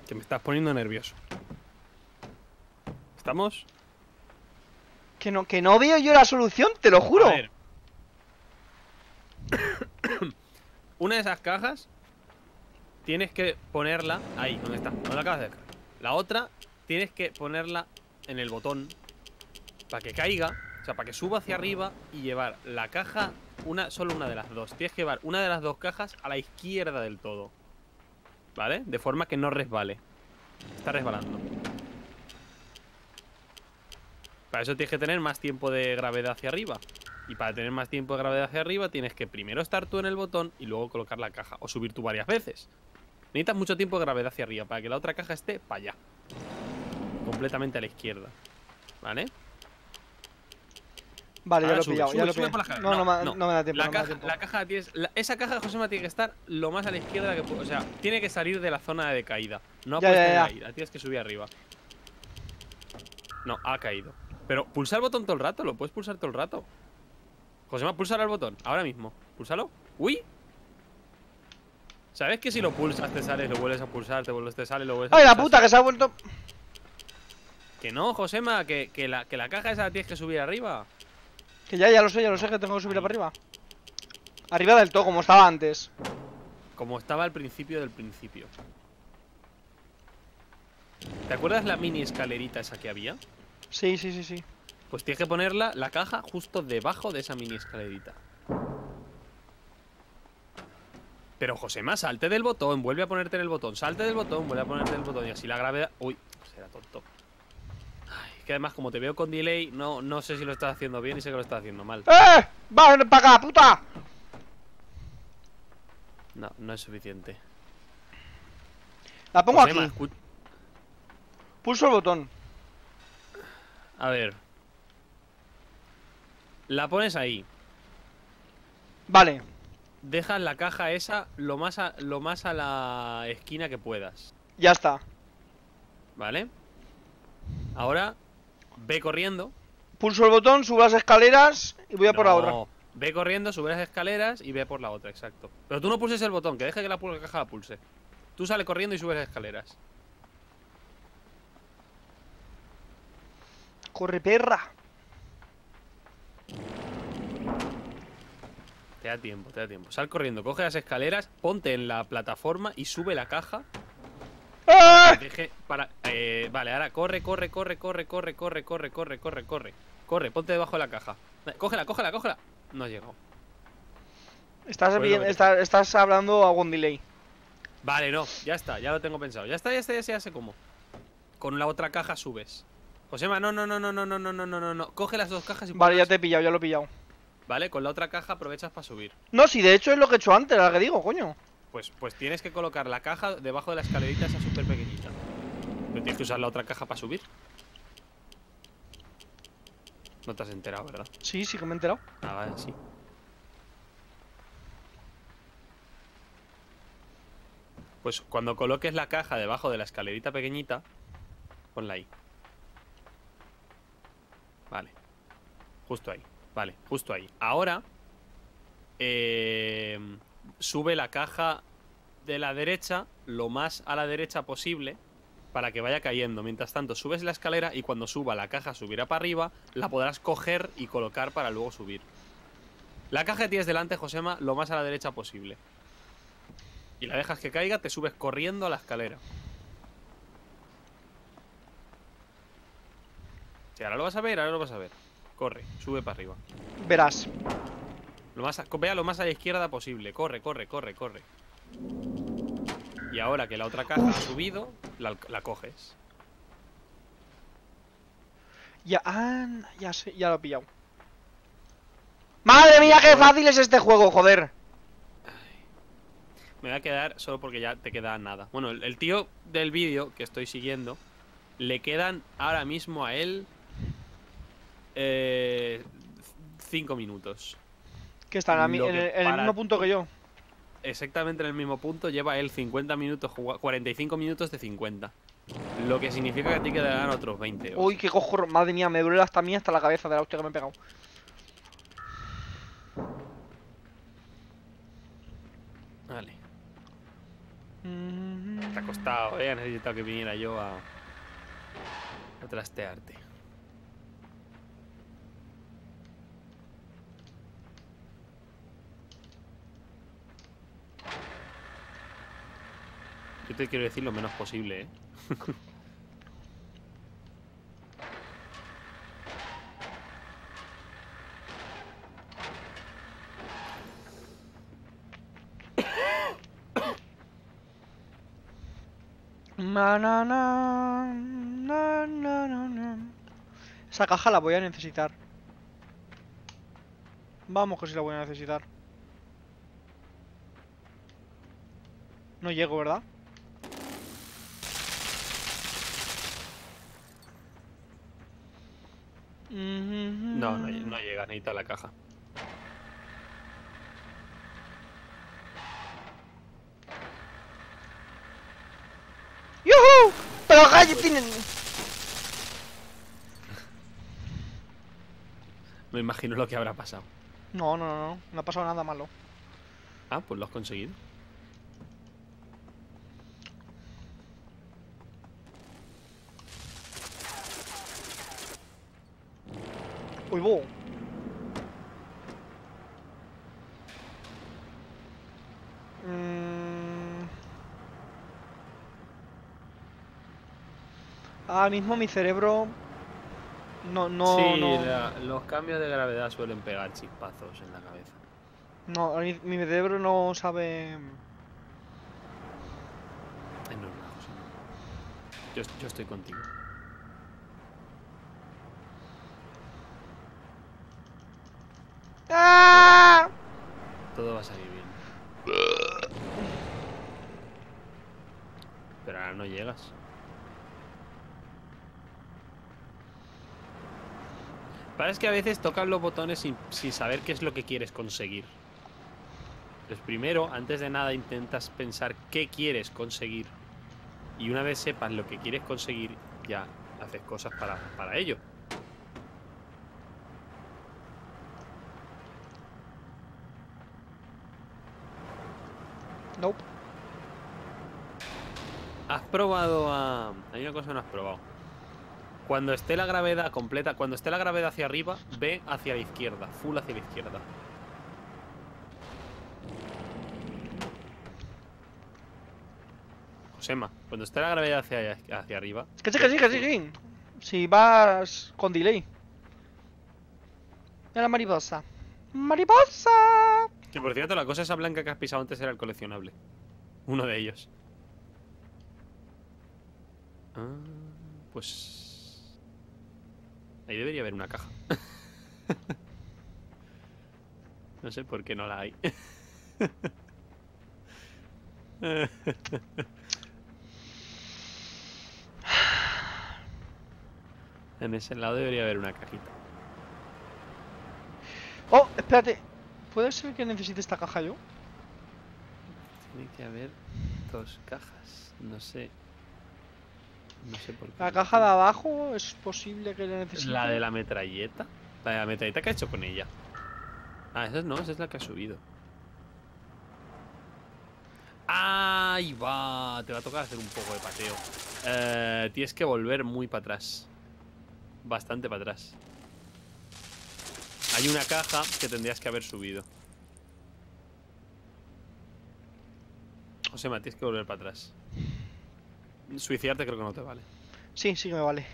Que me estás poniendo nervioso. ¿Estamos? Que no, que no veo yo la solución, te lo juro. A ver. Una de esas cajas tienes que ponerla ahí, donde está, donde la acabas de dejar. La otra tienes que ponerla en el botón para que caiga, o sea, para que suba hacia arriba y llevar la caja... Una, solo una de las dos. Tienes que llevar una de las dos cajas a la izquierda del todo. ¿vale? De forma que no resbale. Está resbalando. Para eso tienes que tener más tiempo de gravedad hacia arriba. Y para tener más tiempo de gravedad hacia arriba tienes que primero estar tú en el botón y luego colocar la caja. O subir tú varias veces. Necesitas mucho tiempo de gravedad hacia arriba para que la otra caja esté para allá. Completamente a la izquierda. ¿Vale? Vale, ahora ya lo sube, he pillado. Sube, ya lo sube pillado. No, no, no, no, no me da tiempo. La no caja, da tiempo. La caja tienes, la, esa caja, Josema, tiene que estar lo más a la izquierda que puede. O sea, tiene que salir de la zona de caída. No ya, puedes ya, ya. caída, tienes que subir arriba. No, ha caído. Pero pulsar el botón todo el rato, lo puedes pulsar todo el rato. Josema, pulsar el botón, ahora mismo. Púlsalo. ¡Uy! ¿Sabes que si lo pulsas te sales, lo vuelves a pulsar, te vuelves, te sales, lo vuelves a... ¡Ay, la puta que se ha vuelto! Que no, Josema, que, que, la, que la caja esa la tienes que subir arriba. Que ya, ya lo sé, ya lo sé, que tengo que subirla para arriba. Arriba del todo, como estaba antes. Como estaba al principio del principio. ¿Te acuerdas la mini escalerita esa que había? Sí, sí, sí, sí. Pues tienes que ponerla, la caja, justo debajo de esa mini escalerita. Pero, Josema, salte del botón, vuelve a ponerte en el botón. Salte del botón, vuelve a ponerte en el botón. Y así la gravedad... Uy, será tonto. Ay, que además, como te veo con delay, no, no sé si lo estás haciendo bien y sé que lo estás haciendo mal. ¡Eh! ¡Vamos para acá, puta! No, no es suficiente. La pongo Josema, aquí. Pulso el botón. A ver. La pones ahí. Vale. Dejas la caja esa lo más a, lo más a la esquina que puedas. Ya está. Vale. Ahora ve corriendo. Pulso el botón, subo las escaleras y voy a no, por la otra. Ve corriendo, sube las escaleras y ve por la otra, exacto. Pero tú no pulses el botón, que deje que la caja la pulse. Tú sales corriendo y subes las escaleras. Corre, perra. Te da tiempo, te da tiempo. Sal corriendo, coge las escaleras, ponte en la plataforma y sube la caja. ¡Ah! Para que deje, para, eh, vale, ahora corre, corre, corre, corre, corre, corre, corre, corre, corre, corre. Corre, ponte debajo de la caja. Cógela, cógela, cógela. No ha llegado. Estás, bien, está, estás hablando a one delay. Vale, no, ya está, ya lo tengo pensado. Ya está, ya está, ya sé, ya sé cómo. Con la otra caja subes. Josema, no, no, no, no, no, no, no, no, no, no. Coge las dos cajas y... Vale, ya te he pillado, ya lo he pillado. Vale, con la otra caja aprovechas para subir. No, si de hecho es lo que he hecho antes, la que digo, coño. Pues, pues tienes que colocar la caja debajo de la escalerita esa súper pequeñita. Pero tienes que usar la otra caja para subir. No te has enterado, ¿verdad? Sí, sí que me he enterado. Ah, vale, sí. Pues cuando coloques la caja debajo de la escalerita pequeñita, ponla ahí. Vale. Justo ahí. Vale, justo ahí. Ahora eh, sube la caja de la derecha lo más a la derecha posible para que vaya cayendo. Mientras tanto subes la escalera y cuando suba la caja subirá para arriba, la podrás coger y colocar para luego subir. La caja que tienes delante, Josema, lo más a la derecha posible. Y la dejas que caiga, te subes corriendo a la escalera. Sí, ahora lo vas a ver, ahora lo vas a ver. Corre, sube para arriba. Verás. Lo más a, vea lo más a la izquierda posible. Corre, corre, corre, corre. Y ahora que la otra caja Uf. ha subido, la, la coges. Ya, ah, ya, sé, ya lo he pillado. ¡Madre mía, qué fácil es este juego, joder! Ay, me va a quedar solo porque ya te queda nada. Bueno, el, el tío del vídeo que estoy siguiendo, le quedan ahora mismo a él... Eh, cinco minutos. Que están a mí, en, el, en el mismo punto que yo. Exactamente en el mismo punto. Lleva él cincuenta minutos, cuarenta y cinco minutos de cincuenta. Lo que significa que a ti quedarán otros veinte. Uy, qué cojo. Madre mía, me duele hasta a mí hasta la cabeza de la hostia que me he pegado. Vale. Mm-hmm. Te ha costado, eh. He necesitado que viniera yo a, a trastearte. Yo te quiero decir lo menos posible, ¿eh? Na, na, na, na, na, na. Esa caja la voy a necesitar. Vamos que sí la voy a necesitar. No llego, ¿verdad? No, no, no llega, necesita la caja. ¡Yuhu! ¡Pero gallo tienen! Me imagino lo que habrá pasado. No, no, no, no, no ha pasado nada malo. Ah, pues lo has conseguido. Uy, bo. Mm. Ahora mismo mi cerebro no, no, sí, no. La, los cambios de gravedad suelen pegar chispazos en la cabeza. No, mi, mi cerebro no sabe. Es normal, José. Yo, yo estoy contigo. ¡Ah! Todo va a salir bien. Pero ahora no llegas. Parece que a veces tocas los botones sin, sin saber qué es lo que quieres conseguir. Entonces primero, antes de nada, intentas pensar qué quieres conseguir. Y una vez sepas lo que quieres conseguir, ya haces cosas para, para ello. Nope. Has probado a... Hay una cosa que no has probado. Cuando esté la gravedad completa, cuando esté la gravedad hacia arriba, ve hacia la izquierda, full hacia la izquierda. Josema, cuando esté la gravedad hacia, hacia arriba. Que sí, que sí, que sí, que sí. Si vas con delay. Era mariposa. ¡Mariposa! Que por cierto, la cosa esa blanca que has pisado antes era el coleccionable. Uno de ellos. Ah, pues... ahí debería haber una caja. No sé por qué no la hay. En ese lado debería haber una cajita. ¡Oh! Espérate. ¿Puede ser que necesite esta caja yo? Tiene que haber dos cajas. No sé. No sé por qué. La caja de abajo es posible que la necesite. ¿La de la metralleta? La de la metralleta que ha hecho con ella. Ah, esa no, esa es la que ha subido. ¡Ahí va! Te va a tocar hacer un poco de pateo. Eh, tienes que volver muy para atrás. Bastante para atrás. Hay una caja que tendrías que haber subido. Josema, tienes que volver para atrás. Suicidarte creo que no te vale. Sí, sí que me vale.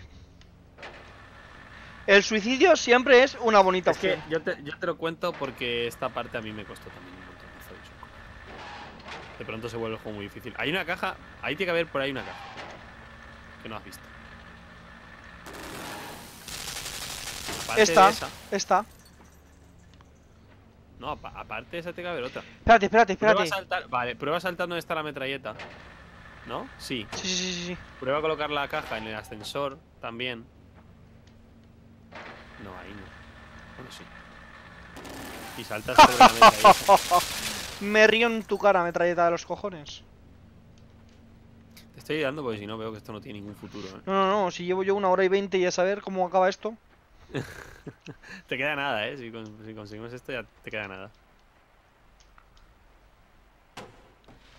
El suicidio siempre es una bonita opción. Es que yo te, yo te lo cuento porque esta parte a mí me costó también un montón. De pronto se vuelve el juego muy difícil. Hay una caja, ahí tiene que haber por ahí una caja que no has visto. Aparte esta, esta. No, aparte de esa tiene que haber otra. Espérate, espérate, espérate. Prueba a saltar. Vale, prueba a saltar donde está la metralleta. ¿No? Sí. Sí, sí, sí, sí. Prueba a colocar la caja en el ascensor también. No, ahí no. Bueno, sí. Y saltas sobre la metralleta. Me río en tu cara, metralleta de los cojones. Te estoy dando porque si no veo que esto no tiene ningún futuro, ¿eh? No, no, no. Si llevo yo una hora y veinte y a saber cómo acaba esto. Te queda nada, eh. Si, con, si conseguimos esto ya te queda nada.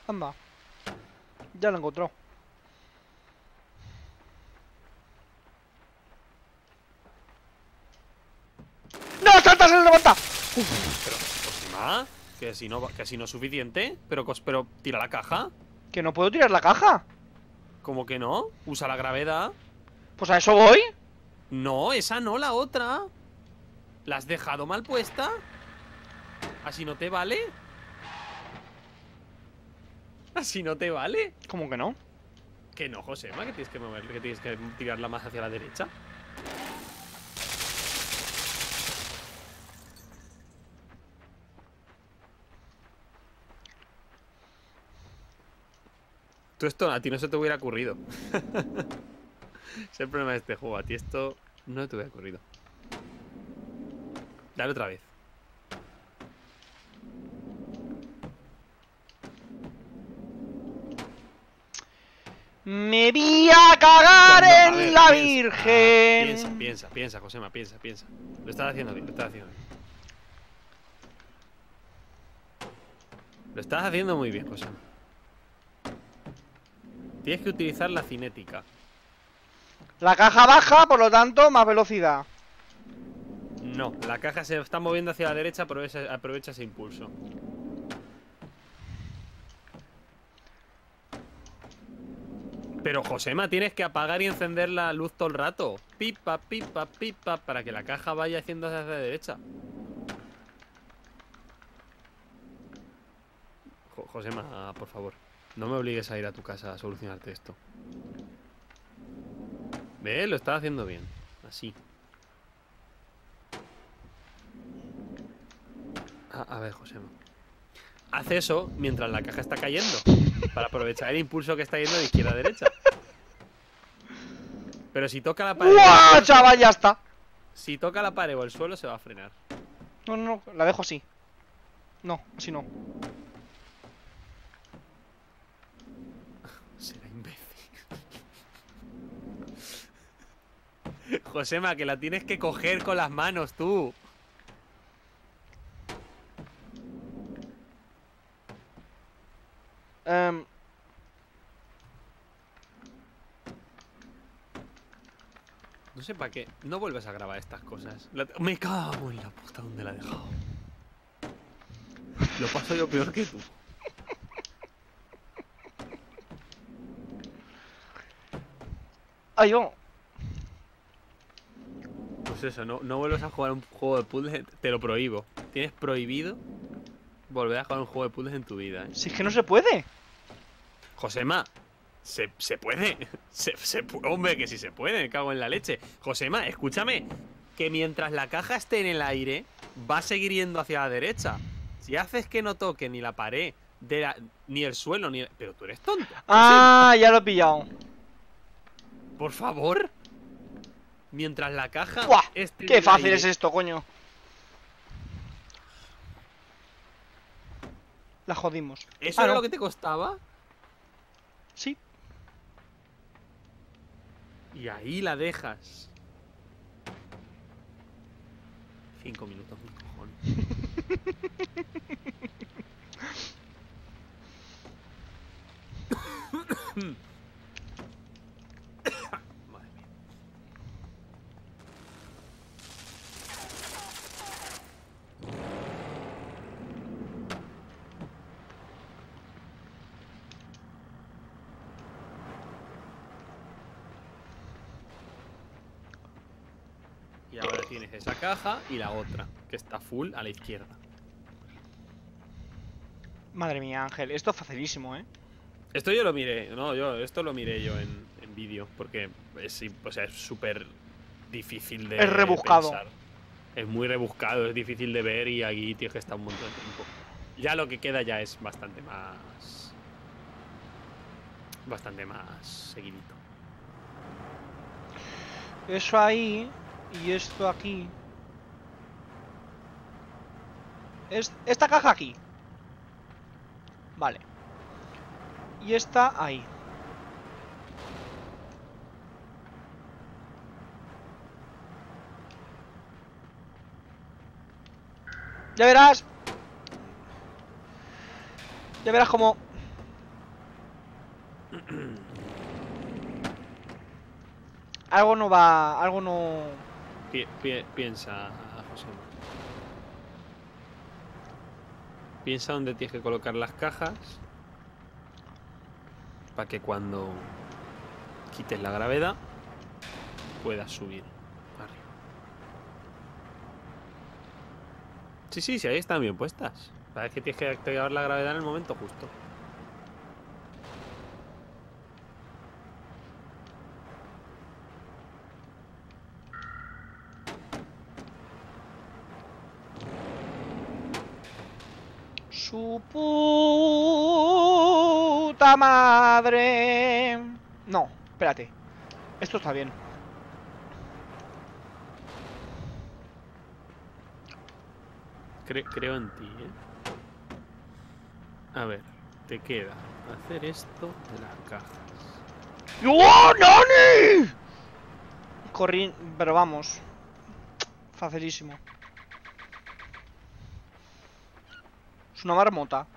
Anda. Ya lo encontró. ¡No! ¡Salta! ¡Se levanta! Uf. Pero, Cosima, que si no, que si no es suficiente. Pero, pero tira la caja. ¿Que no puedo tirar la caja? ¿Cómo que no? Usa la gravedad. Pues a eso voy. No, esa no, la otra. ¿La has dejado mal puesta? ¿Así no te vale? ¿Así no te vale? ¿Cómo que no? Que no, Josema, que tienes que mover, que tienes que tirarla más hacia la derecha. Tú esto a ti no se te hubiera ocurrido. Es el problema de este juego. A ti esto no te hubiera ocurrido. Dale otra vez. Me vi a cagar en a ver, la piensa, Virgen. Piensa, piensa, piensa, Josema, piensa, piensa. Lo estás haciendo bien, lo estás haciendo bien. Lo estás haciendo muy bien, Josema. Tienes que utilizar la cinética. La caja baja, por lo tanto, más velocidad. No, la caja se está moviendo hacia la derecha, aprovecha, aprovecha ese impulso. Pero, Josema, tienes que apagar y encender la luz todo el rato. Pipa, pipa, pipa, para que la caja vaya haciendo hacia la derecha. Jo Josema, por favor, no me obligues a ir a tu casa a solucionarte esto. Ve, lo estás haciendo bien. Así. A, a ver, Josema. Haz eso mientras la caja está cayendo, para aprovechar el impulso que está yendo de izquierda a derecha. Pero si toca la pared... ¡Uah, chaval, ya está! Si toca la pared o el suelo, se va a frenar. No, no, no, la dejo así. No, así no. Será imbécil. Josema, que la tienes que coger con las manos, tú. Um... No sé para qué. No vuelves a grabar estas cosas. La... Me cago en la puta donde la he dejado. Lo paso yo peor que tú. Ay, yo. Pues eso, no, no vuelves a jugar un juego de puzzles. Te lo prohíbo. Tienes prohibido volver a jugar un juego de puzzles en tu vida, ¿eh? Si es que no se puede. Josema, se, se puede. Se, se, hombre, que si se puede, me cago en la leche. Josema, escúchame. Que mientras la caja esté en el aire, va a seguir yendo hacia la derecha. Si haces que no toque ni la pared, de la, ni el suelo, ni el... Pero tú eres tonto. Ah, Josema, ya lo he pillado. Por favor. Mientras la caja... ¡Buah! Esté ¡Qué en fácil el aire, es esto, coño! La jodimos. ¿Eso ah, era no. lo que te costaba? Sí. Y ahí la dejas. Cinco minutos, un cojón. Madre mía. Y ahora tienes esa caja y la otra, que está full a la izquierda. Madre mía, Ángel, esto es facilísimo, ¿eh? Esto yo lo miré, no, yo, esto lo miré yo en, en vídeo, porque es, o sea, es súper difícil de... Es rebuscado. Pensar. Es muy rebuscado, es difícil de ver y aquí tienes que estar un montón de tiempo. Ya lo que queda ya es bastante más... Bastante más seguidito. Eso ahí... Y esto aquí. Es, esta caja aquí. Vale. Y esta ahí. Ya verás. Ya verás cómo... Algo no va... Algo no... Pi, pi, piensa, José. Piensa dónde tienes que colocar las cajas para que cuando quites la gravedad puedas subir arriba. Sí, sí, sí, ahí están bien puestas. Sabes que tienes que activar la gravedad en el momento justo. su puta madre. No, espérate. Esto está bien. Cre creo en ti, ¿eh? A ver, te queda hacer esto de las cajas. ¡Oh, Nani! Corrí, pero vamos. Facilísimo. Es una marmota.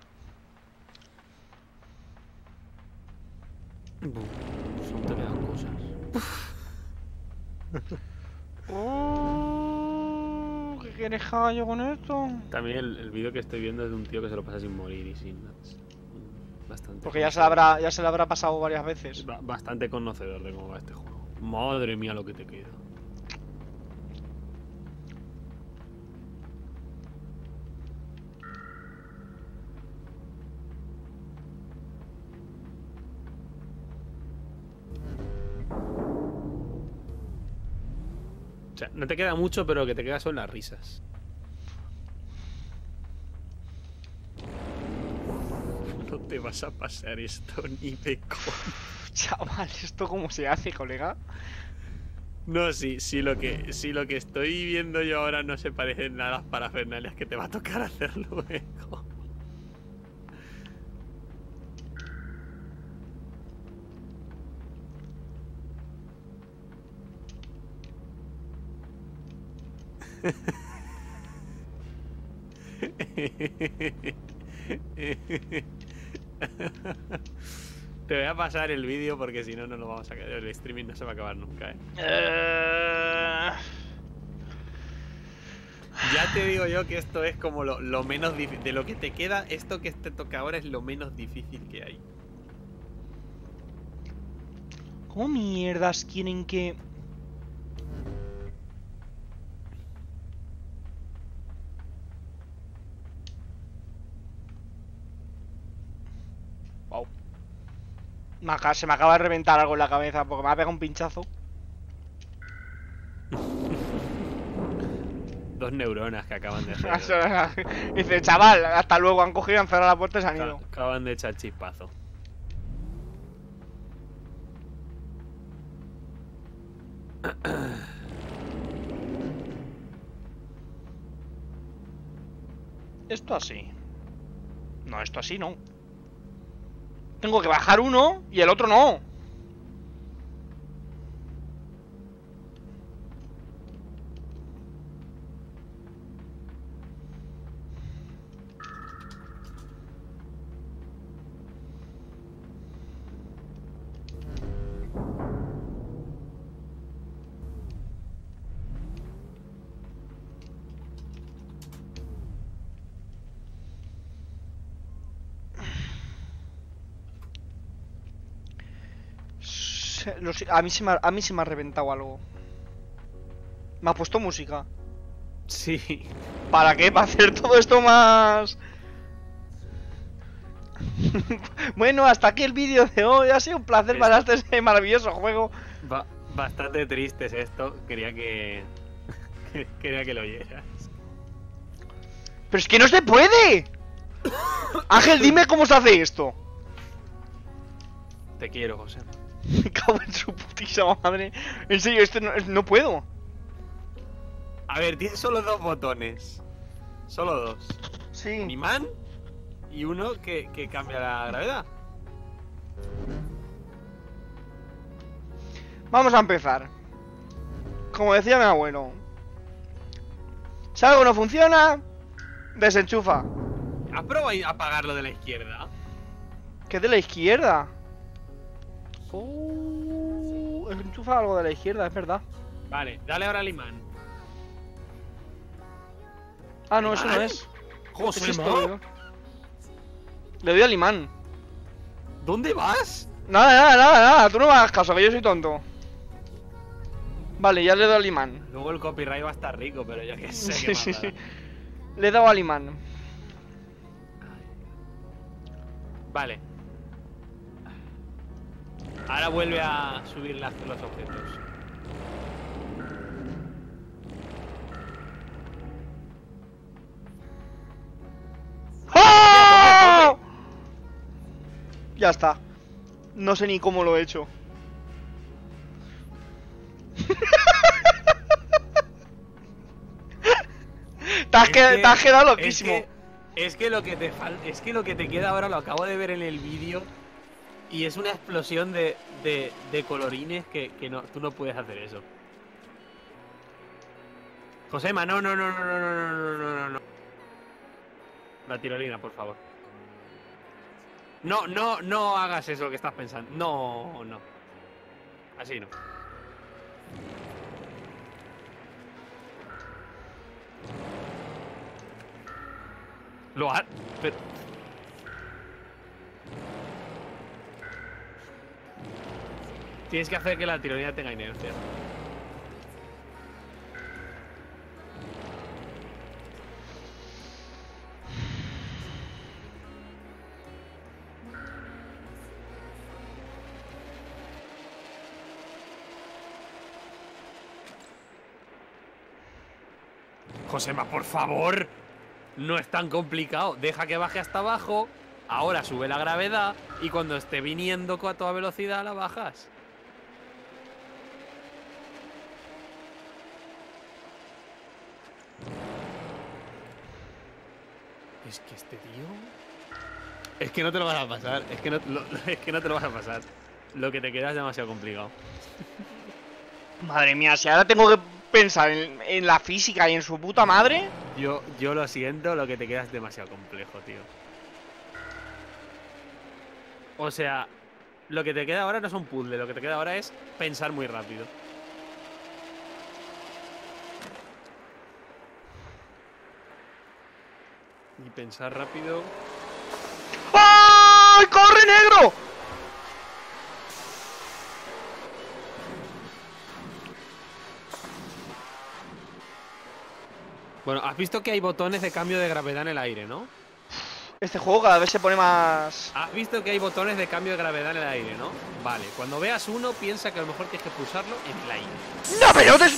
Son te vean cosas. ¿Quieres hallo con esto? También el, el vídeo que estoy viendo es de un tío que se lo pasa sin morir y sin... Bastante. Porque ya se, habrá, ya se le habrá pasado varias veces. Bastante conocedor de cómo va este juego. Madre mía lo que te queda. O sea, no te queda mucho, pero lo que te queda son las risas. No te vas a pasar esto ni de coña. Chaval, ¿esto cómo se hace, colega? No, sí, sí lo que, sí, lo que estoy viendo yo ahora no se parecen nada a las parafernalias que te va a tocar hacer luego. Te voy a pasar el vídeo porque si no, no lo vamos a acabar. El streaming no se va a acabar nunca, ¿eh? Ya te digo yo que esto es como lo, lo menos difícil. De lo que te queda, esto que te toca ahora es lo menos difícil que hay. ¿Cómo mierdas quieren que...? Se me acaba de reventar algo en la cabeza porque me ha pegado un pinchazo. Dos neuronas que acaban de hacer. Dice, chaval, hasta luego. Han cogido, han cerrado la puerta y se han ido. Acaban de echar chispazo. Esto así. No, esto así no. Tengo que bajar uno y el otro no. Los, a, mí se me ha, a mí se me ha reventado algo. Me ha puesto música. Sí. ¿Para qué? Para hacer todo esto más... Bueno, hasta aquí el vídeo de hoy. Ha sido un placer es... para este maravilloso juego. Ba bastante triste es esto. Quería que... Quería que lo oyeras. ¡Pero es que no se puede! Ángel, dime cómo se hace esto. Te quiero, José. Me cago en su putísima madre. En serio, esto no, no puedo. A ver, tiene solo dos botones. Solo dos. Sí. Un imán y uno que, que cambia la gravedad. Vamos a empezar. Como decía mi abuelo, si algo no funciona, desenchufa. ¿Has probado a apagarlo de la izquierda? ¿Qué de la izquierda? Uh, enchufa algo de la izquierda, es verdad. Vale, dale ahora al imán. Ah, no, ¿imán? Eso no es. José, ¿qué es esto? Le doy al imán. ¿Dónde vas? Nada, nada, nada, nada. Tú no me hagas caso, que yo soy tonto. Vale, ya le doy al imán. Luego el copyright va a estar rico, pero yo qué sé. Qué sí, sí. Le he dado al imán. Vale. Ahora vuelve a subir las, los objetos. ¡Ah! Ya está. No sé ni cómo lo he hecho. Te has, que, que, te has quedado loquísimo. Es que, es que lo que te falta, es que lo que te queda ahora lo acabo de ver en el vídeo y es una explosión de, de, de colorines que, que no, tú no puedes hacer eso. Josema, no, no, no, no, no, no, no, no, no. La tirolina, por favor. No, no, no hagas eso que estás pensando. No, no. Así no. Lo ha... Pero... Tienes que hacer que la tironía tenga inercia. Josema, por favor. No es tan complicado. Deja que baje hasta abajo. Ahora sube la gravedad. Y cuando esté viniendo a toda velocidad la bajas. Es que este tío... Es que no te lo vas a pasar. Es que no, lo, es que no te lo vas a pasar. Lo que te queda es demasiado complicado. Madre mía, si ahora tengo que... pensar en, en la física y en su puta madre. Yo, yo lo siento, lo que te queda es demasiado complejo, tío. O sea, lo que te queda ahora no es un puzzle, lo que te queda ahora es pensar muy rápido. Y pensar rápido. ¡Ay! ¡Corre, negro! Bueno, has visto que hay botones de cambio de gravedad en el aire, ¿no? Este juego cada vez se pone más... Has visto que hay botones de cambio de gravedad en el aire, ¿no? Vale, cuando veas uno, piensa que a lo mejor tienes que pulsarlo en el aire. ¡No, pero te...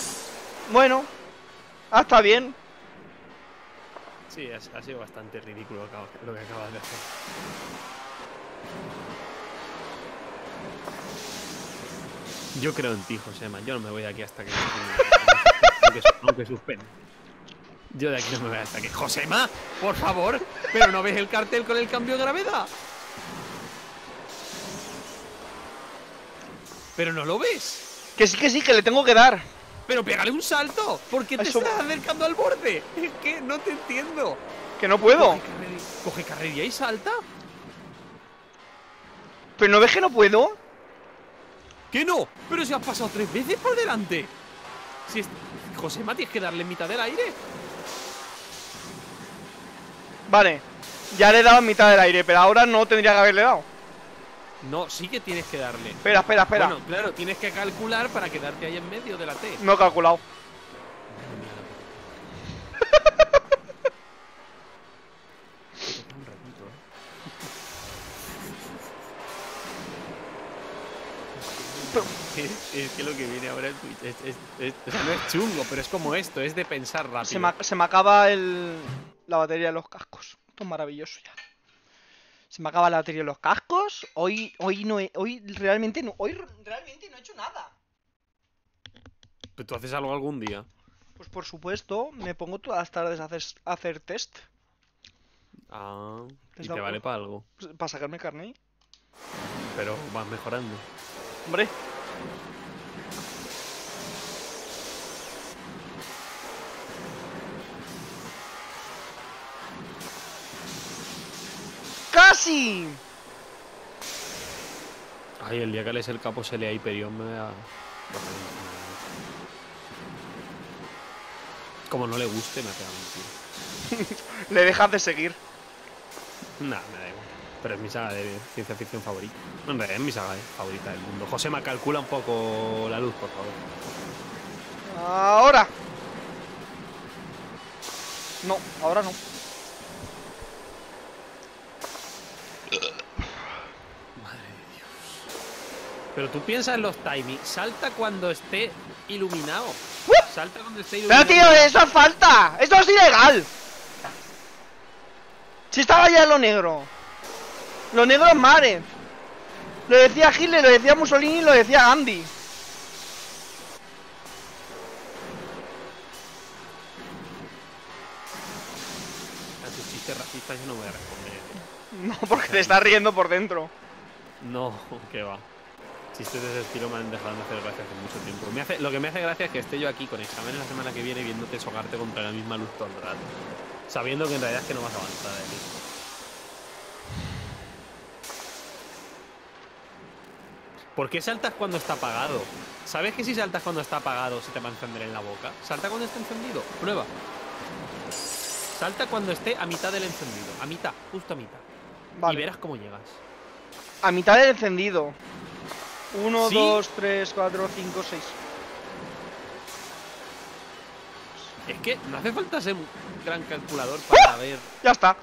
Bueno, ah, está bien. Sí, ha, ha sido bastante ridículo lo que acabas de hacer. Yo creo en ti, Josema. Yo no me voy de aquí hasta que... aunque, aunque suspende. Yo de aquí no me voy hasta aquí. ¡Josema! ¡Por favor! ¿Pero no ves el cartel con el cambio de gravedad? ¿Pero no lo ves? Que sí, que sí, que le tengo que dar. ¡Pero pégale un salto! ¿Por qué te Eso... estás acercando al borde? Es que no te entiendo. ¡Que no puedo! Coge carrería, coge carrería y salta. ¿Pero no ves que no puedo? ¿Qué no? ¡Pero si has pasado tres veces por delante! Si es... Josema, tienes que darle en mitad del aire. Vale, ya le he dado en mitad del aire, pero ahora no tendría que haberle dado. No, sí que tienes que darle. Espera, espera, espera. Bueno, claro, tienes que calcular para quedarte ahí en medio de la T. No he calculado. es, es que lo que viene ahora es, es, es, es, o sea, no es chungo, pero es como esto, es de pensar rápido. Se me, se me acaba el... la batería de los cascos. Esto es maravilloso ya. Se me acaba la batería de los cascos. Hoy, hoy no he, hoy realmente no. Hoy realmente no he hecho nada. ¿Pero tú haces algo algún día? Pues por supuesto, me pongo todas las tardes a hacer, a hacer test. Ah. ¿Y te vale para algo? Para sacarme carne. Pero vas mejorando. Hombre. ¡Casi! Ay, el día que lees el capo se lea Hyperion me da... Como no le guste, me pega un tiro. Le dejas de seguir. Nah, me da igual. Pero es mi saga de ciencia ficción favorita. En realidad es mi saga favorita del mundo. Josema, calcula un poco la luz, por favor. Ahora. No, ahora no. Pero tú piensas en los timings. Salta cuando esté iluminado. Salta cuando esté iluminado. Pero tío, eso es falta. Esto es ilegal. Si estaba ya en lo negro. Lo negro es mare. Lo decía Hitler, lo decía Mussolini, lo decía Gandhi. A tus chistes racistas yo no voy a responder. No, porque te estás riendo por dentro. No, que va. Chistes de ese estilo me han dejado de hacer gracia hace mucho tiempo. Me hace, lo que me hace gracia es que esté yo aquí con exámenes la semana que viene viéndote sogarte contra la misma luz todo el rato. Sabiendo que en realidad es que no vas a avanzar, ¿eh? ¿Por qué saltas cuando está apagado? ¿Sabes que si saltas cuando está apagado se te va a encender en la boca? Salta cuando esté encendido. Prueba. Salta cuando esté a mitad del encendido. A mitad, justo a mitad. Vale. Y verás cómo llegas. A mitad del encendido. Uno, ¿sí? Dos, tres, cuatro, cinco, seis. Es que no hace falta ser un gran calculador para ¡ah! Ver... Ya está.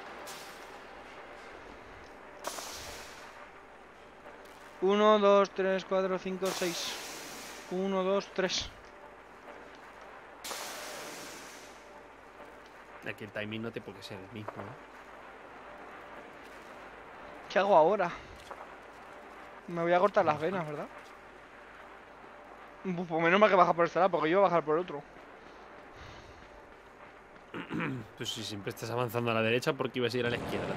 uno, dos, tres, cuatro, cinco, seis. uno, dos, tres. Aquí el timing no te puede ser el mismo, ¿eh? ¿Qué hago ahora? Me voy a cortar las venas, ¿verdad? Pues menos mal que baja por este lado, porque yo voy a bajar por el otro. Pues si siempre estás avanzando a la derecha, porque ibas a ir a la izquierda.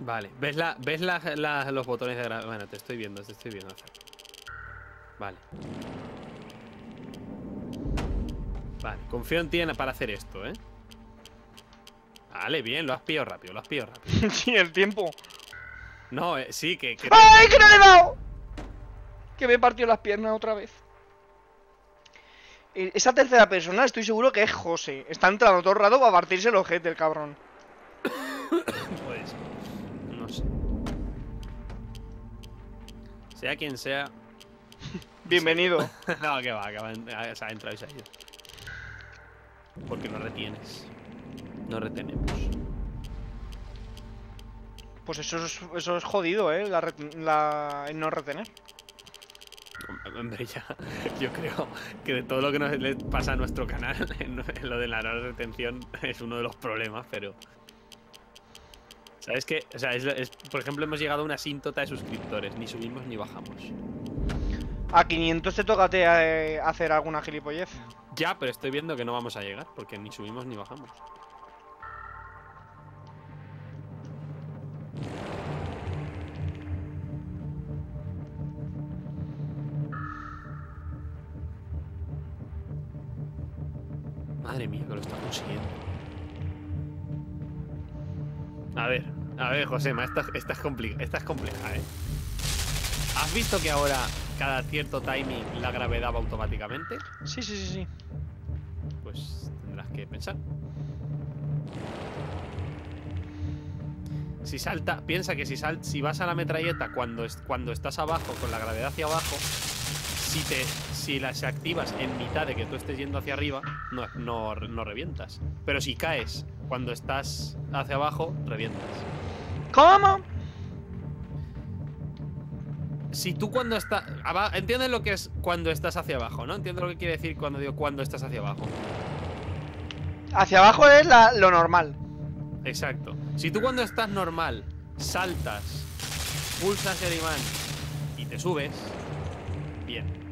Vale, ¿ves, la, ves la, la, los botones de grabar? Bueno, te estoy viendo, te estoy viendo. Vale. Vale, confío en ti para hacer esto, ¿eh? Vale, bien, lo has pillado rápido, lo has pillado rápido. Sí, el tiempo. No, eh, sí, que... que... ¡ay, que no le he dado! Que me he partido las piernas otra vez. Esa tercera persona estoy seguro que es José. Está entrando todo el rato para partirse el ojete, el cabrón. Pues... no sé. Sea quien sea... bienvenido. No, que va, que va. O sea, ha entrado y se ha ido. Porque no retienes. No retenemos. Pues eso es, eso es jodido, ¿eh? La, la no retener. Hombre, ya. Yo creo que de todo lo que nos le pasa a nuestro canal, lo de la no retención es uno de los problemas, pero... ¿sabes qué? O sea, es, es, por ejemplo, hemos llegado a una asíntota de suscriptores. Ni subimos ni bajamos. A quinientos te toca eh, hacer alguna gilipollez. Ya, pero estoy viendo que no vamos a llegar, porque ni subimos ni bajamos. Madre mía, que lo está consiguiendo. A ver, a ver, Josema, esta, esta, es compli- esta es compleja, ¿eh? ¿Has visto que ahora, cada cierto timing, la gravedad va automáticamente? Sí, sí, sí, sí. Pues tendrás que pensar. Si salta, piensa que si sal, si vas a la metralleta cuando, cuando estás abajo, con la gravedad hacia abajo, si te si las activas en mitad de que tú estés yendo hacia arriba, no, no, no revientas. Pero si caes cuando estás hacia abajo, revientas. ¿Cómo? Si tú cuando estás... ¿entiendes lo que es cuando estás hacia abajo, no? Entiendo lo que quiere decir cuando digo cuando estás hacia abajo. Hacia abajo es la, lo normal. Exacto. Si tú cuando estás normal, saltas, pulsas el imán y te subes, bien.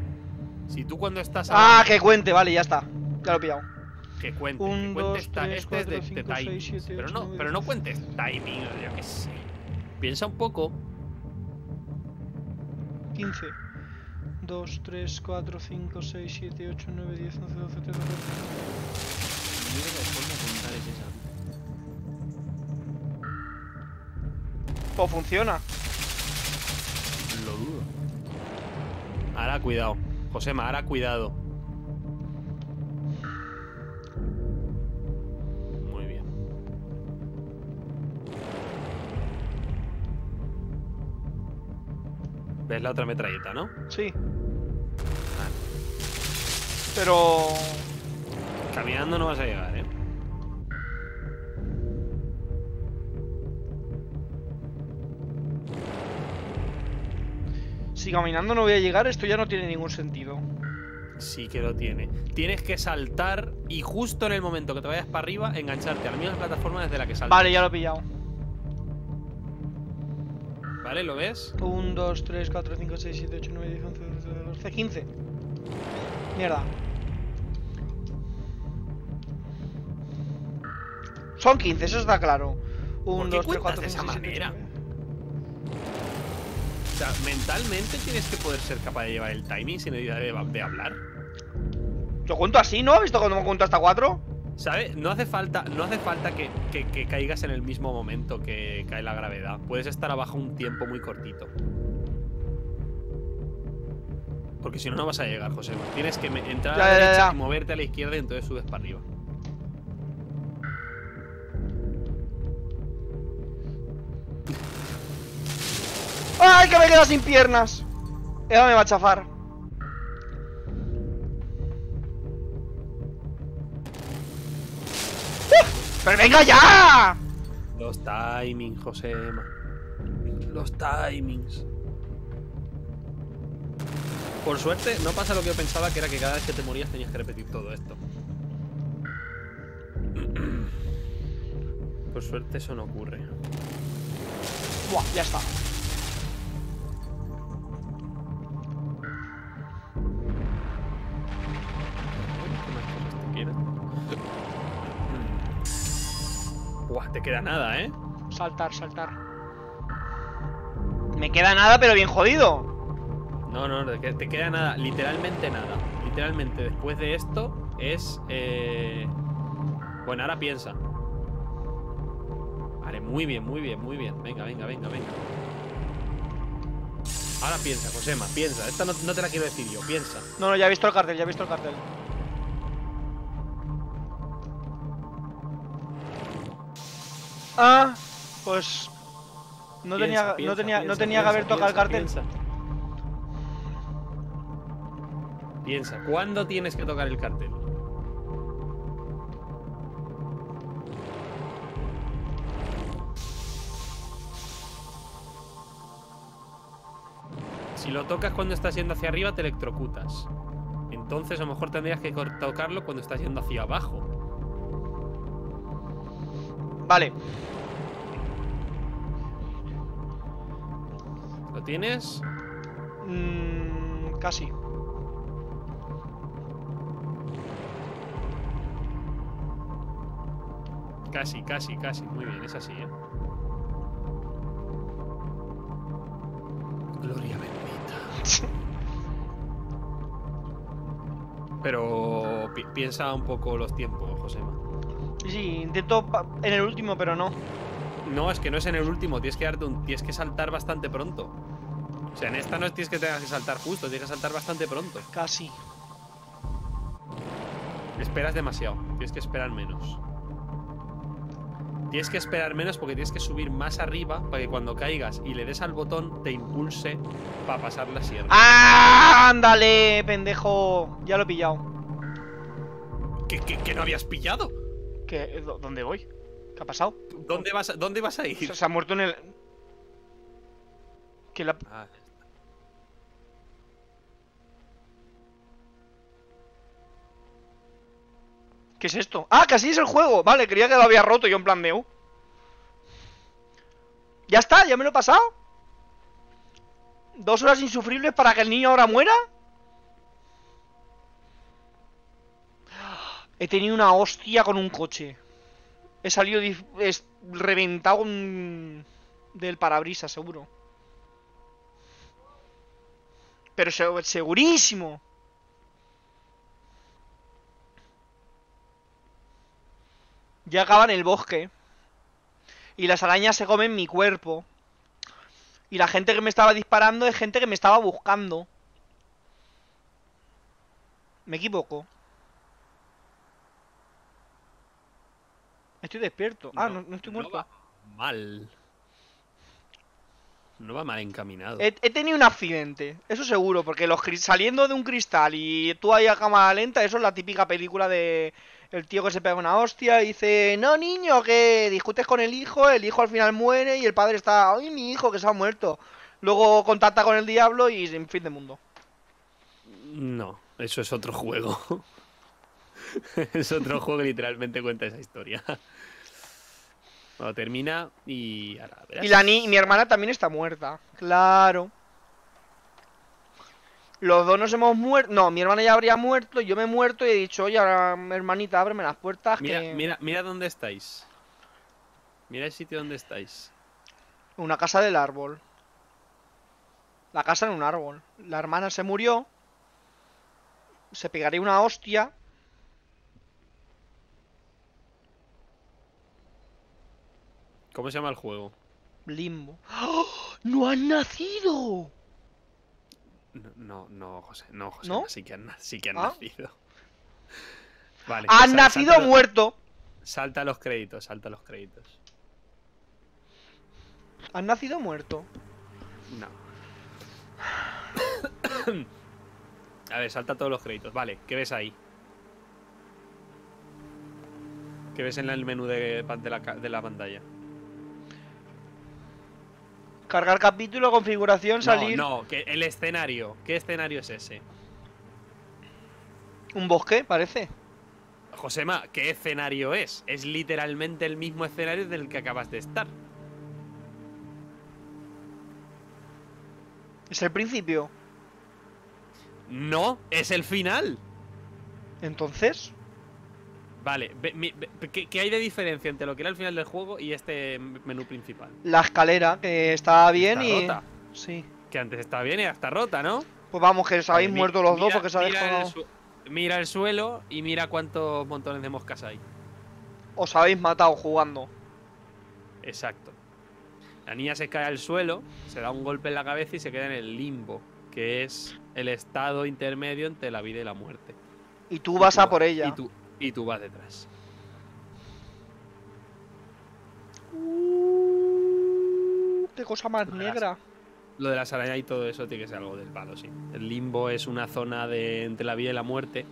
Si tú cuando estás... ah, abajo, que cuente, vale, ya está. Ya lo he pillado. Que cuente, Un, que cuente dos, esta, tres, este cuatro, es de, cinco, de timing. Seis, siete, pero no, ocho, pero no cuentes timing, yo qué sé. Piensa un poco. quince. dos, tres, cuatro, cinco, seis, siete, ocho, nueve, diez, once, doce, trece, catorce. Mira que forma de contar es esa. O funciona. Lo dudo. Ahora cuidado, Josema, ahora cuidado. Muy bien. ¿Ves la otra metralleta, no? Sí. Vale. Pero... caminando no vas a llegar, ¿eh? Si caminando no voy a llegar, esto ya no tiene ningún sentido. Sí que lo tiene. Tienes que saltar y justo en el momento que te vayas para arriba, engancharte a la misma plataforma desde la que saltas. Vale, ya lo he pillado. ¿Vale? ¿Lo ves? uno, dos, tres, cuatro, cinco, seis, siete, ocho, nueve, diez, once, doce, quince. Mierda. Son quince, eso está claro. uno, dos, tres, cuatro, cinco, seis, siete, ocho, nueve. O sea, mentalmente tienes que poder ser capaz de llevar el timing sin necesidad de, de hablar. Yo cuento así, ¿no? ¿Has visto cómo cuento hasta cuatro? ¿Sabes? No hace falta, no hace falta que, que, que caigas en el mismo momento que cae la gravedad. Puedes estar abajo un tiempo muy cortito. Porque si no, no vas a llegar, José. Tienes que entrar ya, a la derecha ya, ya. y moverte a la izquierda y entonces subes para arriba. ¡Ay, que me he quedado sin piernas! Eva me va a chafar. ¡Pero venga ya! Los timings, José. Los timings. Por suerte, no pasa lo que yo pensaba, que era que cada vez que te morías tenías que repetir todo esto. Por suerte eso no ocurre. Buah, ya está. Buah, te queda nada, ¿eh? Saltar, saltar. Me queda nada, pero bien jodido. No, no, te queda nada. Literalmente nada. Literalmente, después de esto es... Eh... Bueno, ahora piensa. Vale, muy bien, muy bien, muy bien. Venga, venga, venga, venga. Ahora piensa, Josema, piensa. Esta no, no te la quiero decir yo, piensa. No, no, ya he visto el cartel, ya he visto el cartel. Ah, pues no piensa, tenía, piensa, no tenía, piensa, no tenía piensa, que haber tocado el cartel. Piensa. piensa, ¿cuándo tienes que tocar el cartel? Si lo tocas cuando estás yendo hacia arriba, te electrocutas. Entonces a lo mejor tendrías que tocarlo cuando estás yendo hacia abajo. Vale. ¿Lo tienes? Mm, casi. Casi, casi, casi. Muy bien, es así, ¿eh? Gloria bendita. Pero pi piensa un poco los tiempos, Josema. Sí, intento en el último, pero no. No, es que no es en el último. Tienes que darte un... tienes que saltar bastante pronto. O sea, en esta no es tienes que tengas que saltar justo, tienes que saltar bastante pronto. Casi. Esperas demasiado. Tienes que esperar menos. Tienes que esperar menos porque tienes que subir más arriba para que cuando caigas y le des al botón te impulse para pasar la sierra. ¡Ah! ¡Ándale, pendejo! Ya lo he pillado. ¿Qué, qué, qué no habías pillado? ¿Dónde voy? ¿Qué ha pasado? ¿Dónde vas a, dónde vas a ir? Se, se ha muerto en el... Que la... Ah. ¿Qué es esto? ¡Ah, que así es el juego! Vale, creía que lo había roto yo en plan de... Uh. ¿Ya está? ¿Ya me lo he pasado? ¿Dos horas insufribles para que el niño ahora muera? He tenido una hostia con un coche. He salido reventado un... del parabrisas, seguro. Pero se segurísimo. Ya acaba en el bosque. Y las arañas se comen mi cuerpo. Y la gente que me estaba disparando es gente que me estaba buscando. ¿Me equivoco? Estoy despierto. Ah, no, no, no estoy muerto. No va mal. No va mal encaminado. He, he tenido un accidente, eso seguro, porque los saliendo de un cristal y tú ahí a cámara lenta, eso es la típica película de el tío que se pega una hostia y dice, no niño, que discutes con el hijo, el hijo al final muere y el padre está, ay mi hijo que se ha muerto. Luego contacta con el diablo y en fin de mundo. No, eso es otro juego. Es otro juego que literalmente cuenta esa historia. Cuando termina y... Ahora, y la ni mi hermana también está muerta. Claro. Los dos nos hemos muerto. No, mi hermana ya habría muerto. Yo me he muerto y he dicho, oye, ahora, hermanita, ábreme las puertas. Mira, que... mira, mira dónde estáis. Mira el sitio donde estáis. Una casa del árbol. La casa en un árbol. La hermana se murió. Se pegaría una hostia. ¿Cómo se llama el juego? Limbo. ¡Oh! ¡No han nacido! No, no, no, José. No, José. ¿No? Sí que han, sí que han ¿Ah? nacido. Vale. ¡Han sal, nacido salta muerto! Los, salta los créditos, salta los créditos. ¿Han nacido muerto? No. A ver, salta todos los créditos. Vale, ¿qué ves ahí? ¿Qué ves en el menú de, de, la, de la pantalla? Cargar capítulo, configuración, salir... No, no, que el escenario. ¿Qué escenario es ese? Un bosque, parece. Josema, ¿qué escenario es? Es literalmente el mismo escenario del que acabas de estar. ¿Es el principio? No, es el final. ¿Entonces? Vale, ¿qué hay de diferencia entre lo que era el final del juego y este menú principal? La escalera, que estaba bien está y... rota. Sí. Que antes estaba bien y ahora está rota, ¿no? Pues vamos, que os habéis ver, muerto los mira, dos porque se habéis mira, dejado... el mira el suelo y mira cuántos montones de moscas hay. Os habéis matado jugando. Exacto. La niña se cae al suelo, se da un golpe en la cabeza y se queda en el limbo, que es el estado intermedio entre la vida y la muerte. Y tú vas y tú, a por ella. Y tú... Y tú vas detrás. Uh, ¡Qué cosa más lo negra! De las, lo de las arañas y todo eso tiene que ser algo del palo, sí. El limbo es una zona de entre la vida y la muerte.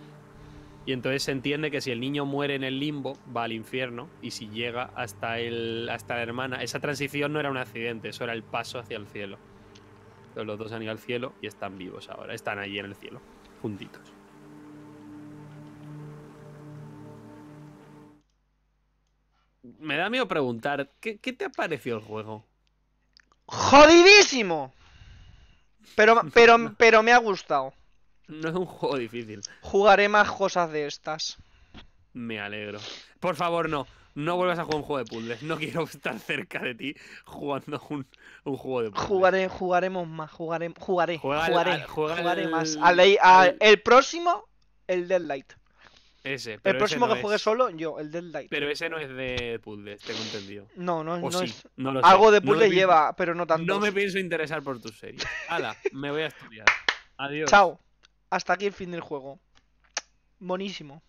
Y entonces se entiende que si el niño muere en el limbo, va al infierno. Y si llega hasta, el, hasta la hermana... Esa transición no era un accidente, eso era el paso hacia el cielo. Entonces los dos han ido al cielo y están vivos ahora. Están allí en el cielo, juntitos. Me da miedo preguntar, ¿qué, ¿qué te ha parecido el juego? ¡Jodidísimo! Pero, pero, pero me ha gustado. No es un juego difícil. Jugaré más cosas de estas. Me alegro. Por favor, no. No vuelvas a jugar un juego de puzzles. No quiero estar cerca de ti jugando un, un juego de puzzles. Jugaré, jugaremos más. Jugaré, jugaré, juega jugaré, al, jugaré al, más. Al, al, al, el próximo, el Deadlight. Ese, pero el próximo ese no que juegue es... solo, yo, el Deadlight. Pero ese no es de puzzles, tengo entendido. No, no, no sí, es. No lo Algo sé. de puzzle no lleva, pienso... pero no tanto. No me pienso interesar por tus series. Hala, me voy a estudiar. Adiós. Chao. Hasta aquí el fin del juego. Buenísimo.